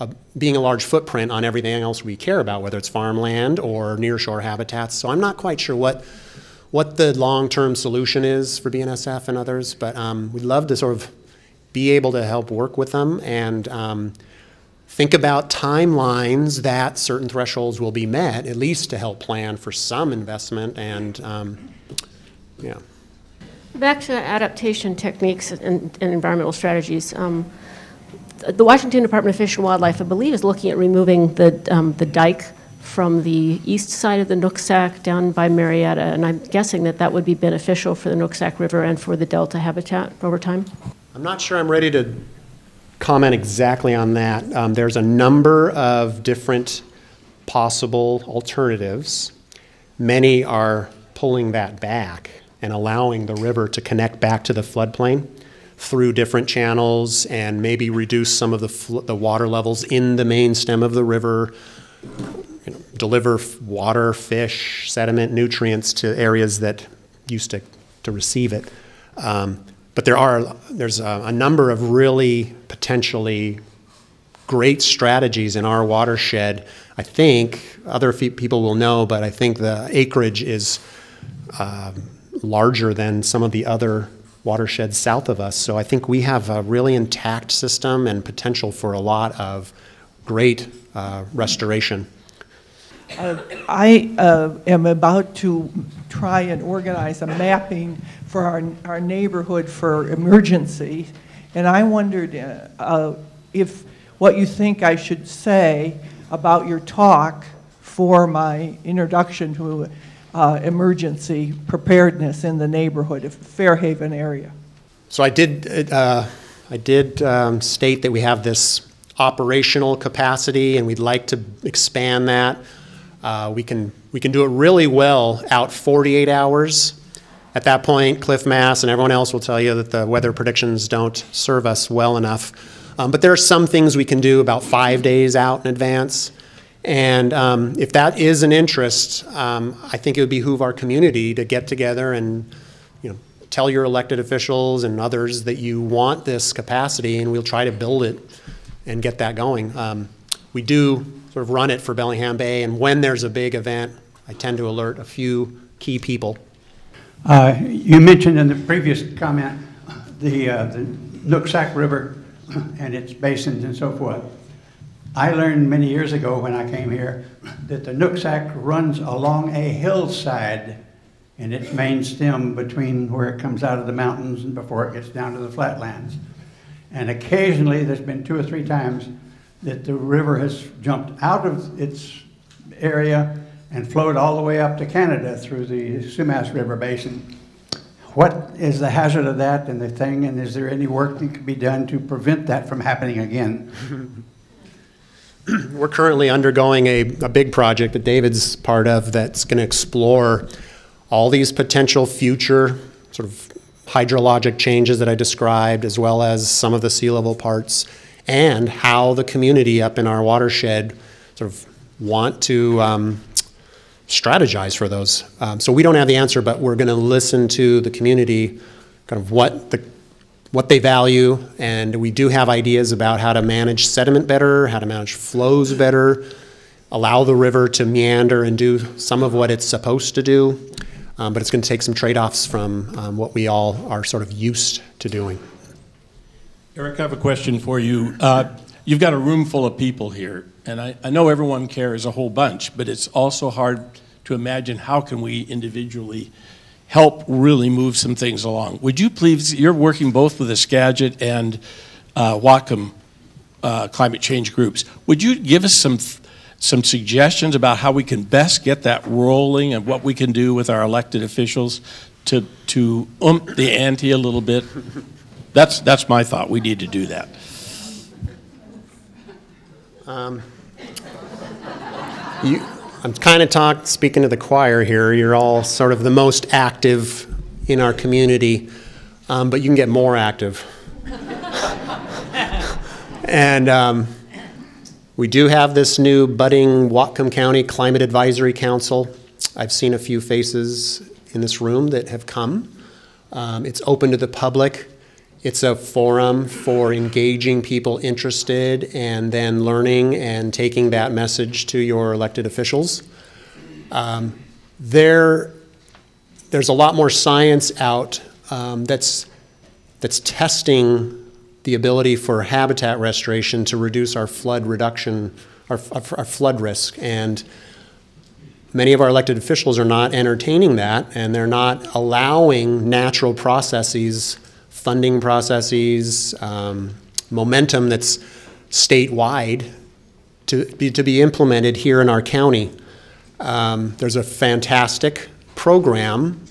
uh, being a large footprint on everything else we care about, whether it's farmland or nearshore habitats. So I'm not quite sure what, what the long-term solution is for B N S F and others, but um, we'd love to sort of be able to help work with them and um, think about timelines that certain thresholds will be met, at least to help plan for some investment and, um, yeah. Back to adaptation techniques and, and environmental strategies. Um, the Washington Department of Fish and Wildlife, I believe, is looking at removing the, um, the dike from the east side of the Nooksack down by Marietta, and I'm guessing that that would be beneficial for the Nooksack River and for the Delta habitat over time. I'm not sure I'm ready to comment exactly on that. Um, there's a number of different possible alternatives. Many are pulling that back and allowing the river to connect back to the floodplain through different channels and maybe reduce some of the, fl the water levels in the main stem of the river, you know, deliver water, fish, sediment, nutrients to areas that used to, to receive it. Um, But there are, there's a, a number of really potentially great strategies in our watershed. I think other people will know, but I think the acreage is uh, larger than some of the other watersheds south of us. So I think we have a really intact system and potential for a lot of great uh, restoration. Uh, I uh, am about to try and organize a mapping for our, our neighborhood for emergency, and I wondered uh, uh, if what you think I should say about your talk for my introduction to uh, emergency preparedness in the neighborhood of Fairhaven area. So I did, uh, I did um, state that we have this operational capacity and we'd like to expand that. Uh, we can we can do it really well out forty-eight hours. At that point, Cliff Mass and everyone else will tell you that the weather predictions don't serve us well enough. Um, but there are some things we can do about five days out in advance. And um, if that is an interest, um, I think it would behoove our community to get together and, you know, tell your elected officials and others that you want this capacity, and we'll try to build it and get that going. Um, we do sort of run it for Bellingham Bay, and when there's a big event, I tend to alert a few key people. Uh, you mentioned in the previous comment the, uh, the Nooksack River and its basins and so forth. I learned many years ago when I came here that the Nooksack runs along a hillside in its main stem between where it comes out of the mountains and before it gets down to the flatlands. And occasionally, there's been two or three times that the river has jumped out of its area and flowed all the way up to Canada through the Sumas River Basin. What is the hazard of that and the thing, and is there any work that could be done to prevent that from happening again? We're currently undergoing a, a big project that David's part of that's gonna explore all these potential future sort of hydrologic changes that I described, as well as some of the sea level parts, and how the community up in our watershed sort of want to um, strategize for those. Um, so we don't have the answer, but we're gonna listen to the community, kind of what, the, what they value, and we do have ideas about how to manage sediment better, how to manage flows better, allow the river to meander and do some of what it's supposed to do, um, but it's gonna take some trade-offs from um, what we all are sort of used to doing. Eric, I have a question for you. Uh, you've got a room full of people here, and I, I know everyone cares a whole bunch, but it's also hard to imagine how can we individually help really move some things along. Would you please, you're working both with the Skagit and uh, Whatcom uh, climate change groups, would you give us some some suggestions about how we can best get that rolling and what we can do with our elected officials to to ump the ante a little bit? That's, that's my thought. We need to do that. Um, you, I'm kind of talk, speaking to the choir here. You're all sort of the most active in our community, um, but you can get more active. And um, we do have this new budding Whatcom County Climate Advisory Council. I've seen a few faces in this room that have come. Um, it's open to the public. It's a forum for engaging people interested and then learning and taking that message to your elected officials. Um, there, there's a lot more science out um, that's, that's testing the ability for habitat restoration to reduce our flood reduction, our, our, our flood risk. And many of our elected officials are not entertaining that, and they're not allowing natural processes, funding processes, um, momentum that's statewide to be, to be implemented here in our county. Um, there's a fantastic program.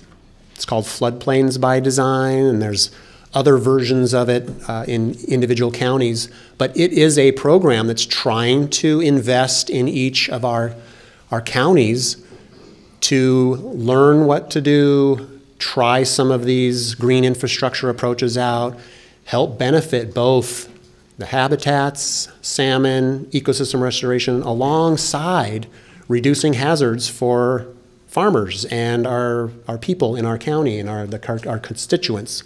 It's called Floodplains by Design, and there's other versions of it uh, in individual counties. But it is a program that's trying to invest in each of our, our counties to learn what to do, try some of these green infrastructure approaches out, help benefit both the habitats, salmon, ecosystem restoration, alongside reducing hazards for farmers and our, our people in our county and our, the, our, our constituents.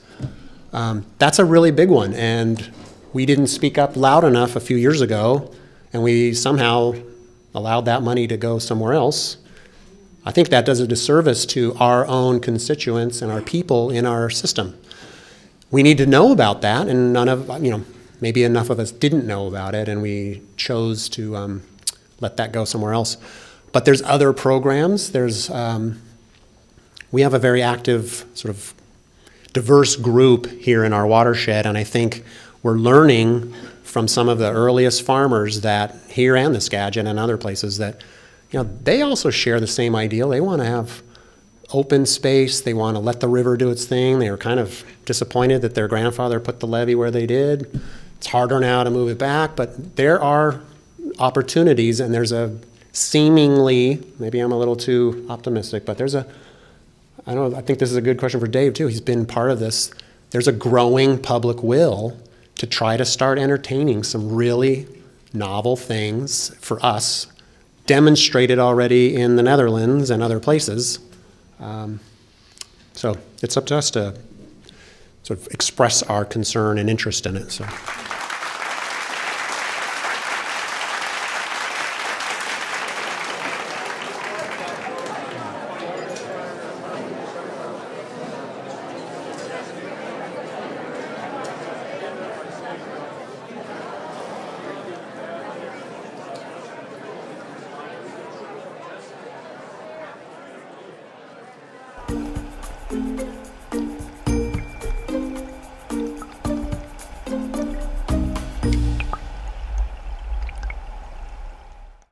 Um, that's a really big one, and we didn't speak up loud enough a few years ago, and we somehow allowed that money to go somewhere else. I think that does a disservice to our own constituents and our people in our system. We need to know about that, and none of, you know, maybe enough of us didn't know about it, and we chose to um, let that go somewhere else. But there's other programs. There's, um, we have a very active sort of diverse group here in our watershed, and I think we're learning from some of the earliest farmers that here and the Skagit and other places that, you know, they also share the same ideal. They want to have open space. They want to let the river do its thing. They are kind of disappointed that their grandfather put the levee where they did. It's harder now to move it back, but there are opportunities, and there's a seemingly, maybe I'm a little too optimistic, but there's a, I don't know, I think this is a good question for Dave too. He's been part of this. There's a growing public will to try to start entertaining some really novel things for us, demonstrated already in the Netherlands and other places. Um, so it's up to us to sort of express our concern and interest in it. So.